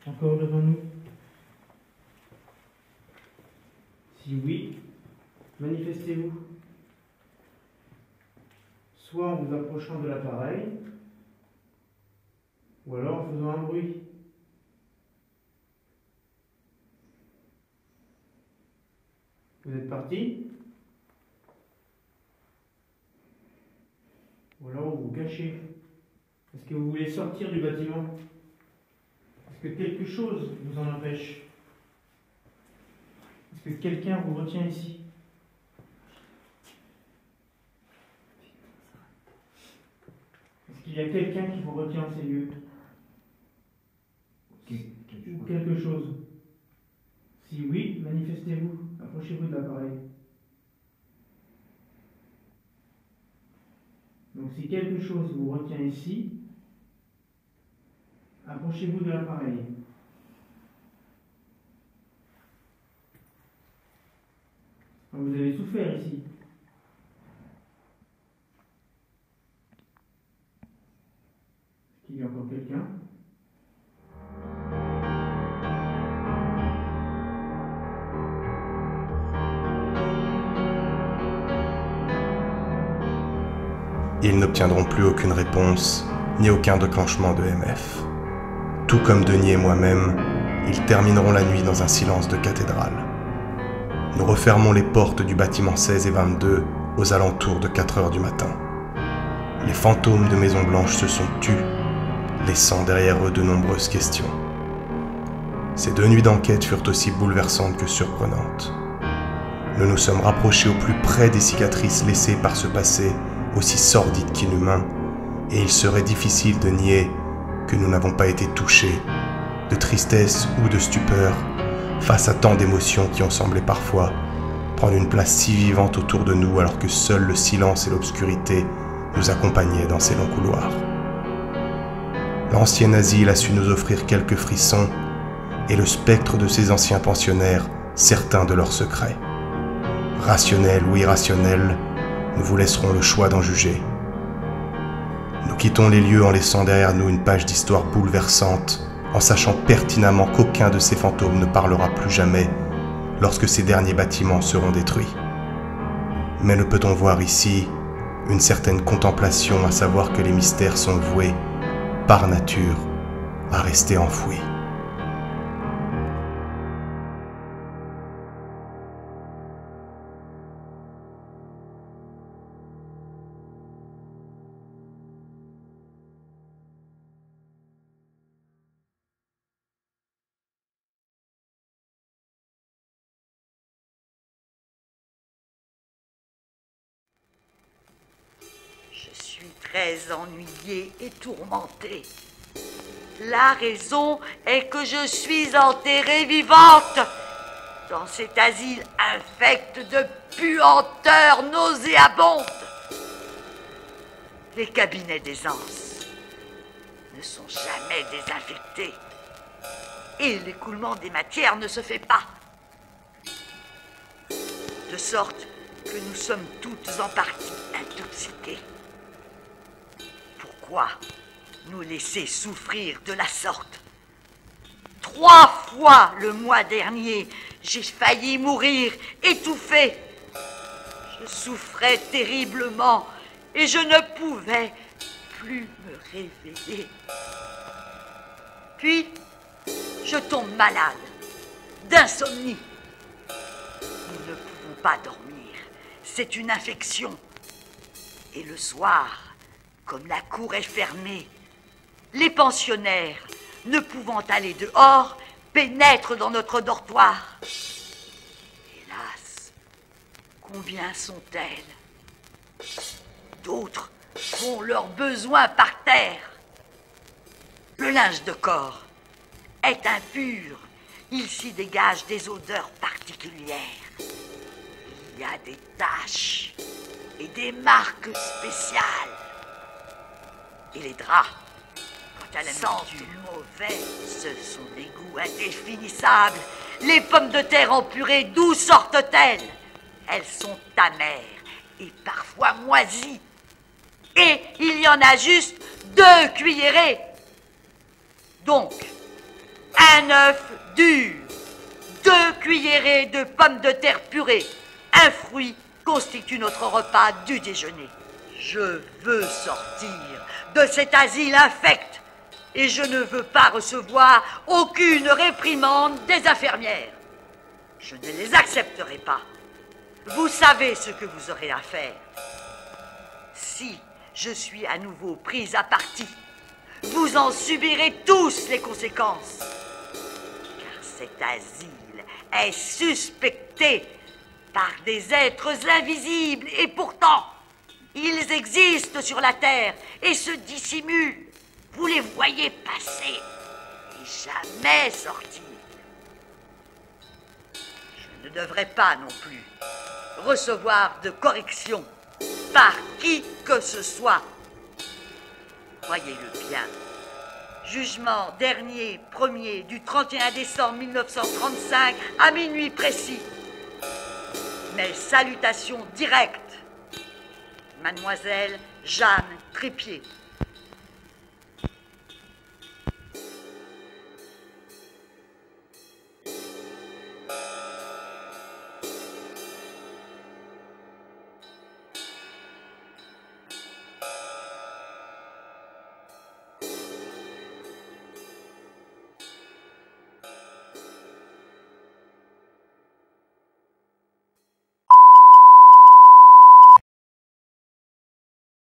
encore devant nous? Si oui, manifestez-vous. Soit en vous approchant de l'appareil, ou alors en faisant un bruit. Vous êtes parti? Ou alors vous vous cachez? Est-ce que vous voulez sortir du bâtiment? Est-ce que quelque chose vous en empêche? Est-ce que quelqu'un vous retient ici? Est-ce qu'il y a quelqu'un qui vous retient en ces lieux? Ou quelque chose? Si oui, manifestez-vous, approchez-vous de l'appareil. Donc si quelque chose vous retient ici, approchez-vous de l'appareil. Vous avez souffert ici. Est-ce qu'il y a encore quelqu'un? Ils n'obtiendront plus aucune réponse, ni aucun déclenchement de EMF. Tout comme Denis et moi-même, ils termineront la nuit dans un silence de cathédrale. Nous refermons les portes du bâtiment 16 et 22 aux alentours de 4 heures du matin. Les fantômes de Maison-Blanche se sont tus, laissant derrière eux de nombreuses questions. Ces 2 nuits d'enquête furent aussi bouleversantes que surprenantes. Nous nous sommes rapprochés au plus près des cicatrices laissées par ce passé, aussi sordide qu'inhumain, et il serait difficile de nier que nous n'avons pas été touchés, de tristesse ou de stupeur, face à tant d'émotions qui ont semblé parfois prendre une place si vivante autour de nous alors que seul le silence et l'obscurité nous accompagnaient dans ces longs couloirs. L'ancien asile a su nous offrir quelques frissons et le spectre de ces anciens pensionnaires, certains de leurs secrets. Rationnels ou irrationnels, nous vous laisserons le choix d'en juger. Nous quittons les lieux en laissant derrière nous une page d'histoire bouleversante, en sachant pertinemment qu'aucun de ces fantômes ne parlera plus jamais lorsque ces derniers bâtiments seront détruits. Mais ne peut-on voir ici une certaine contemplation à savoir que les mystères sont voués, par nature, à rester enfouis. Très ennuyée et tourmentée. La raison est que je suis enterrée vivante dans cet asile infect de puanteurs nauséabondes. Les cabinets d'aisance ne sont jamais désinfectés et l'écoulement des matières ne se fait pas. De sorte que nous sommes toutes en partie intoxiquées. Pourquoi nous laisser souffrir de la sorte? 3 fois le mois dernier, j'ai failli mourir, étouffée. Je souffrais terriblement et je ne pouvais plus me réveiller. Puis, je tombe malade, d'insomnie. Nous ne pouvons pas dormir, c'est une infection. Et le soir, comme la cour est fermée, les pensionnaires, ne pouvant aller dehors, pénètrent dans notre dortoir. Hélas, combien sont-elles? D'autres font leurs besoins par terre. Le linge de corps est impur. Il s'y dégage des odeurs particulières. Il y a des taches et des marques spéciales. Et les draps, quant à la sentent mauvais, ce sont des goûts indéfinissables. Les pommes de terre en purée, d'où sortent-elles? Elles sont amères et parfois moisies. Et il y en a juste 2 cuillerées. Donc, 1 œuf dur, 2 cuillerées de pommes de terre purée, 1 fruit constitue notre repas du déjeuner. Je veux sortir de cet asile infect et je ne veux pas recevoir aucune réprimande des infirmières. Je ne les accepterai pas. Vous savez ce que vous aurez à faire. Si je suis à nouveau prise à partie, vous en subirez tous les conséquences. Car cet asile est suspecté par des êtres invisibles et pourtant, ils existent sur la terre et se dissimulent. Vous les voyez passer et jamais sortir. Je ne devrais pas non plus recevoir de correction par qui que ce soit. Croyez-le bien. Jugement dernier, premier du 31 décembre 1935 à minuit précis. Mes salutations directes. Mademoiselle Jeanne Tripier.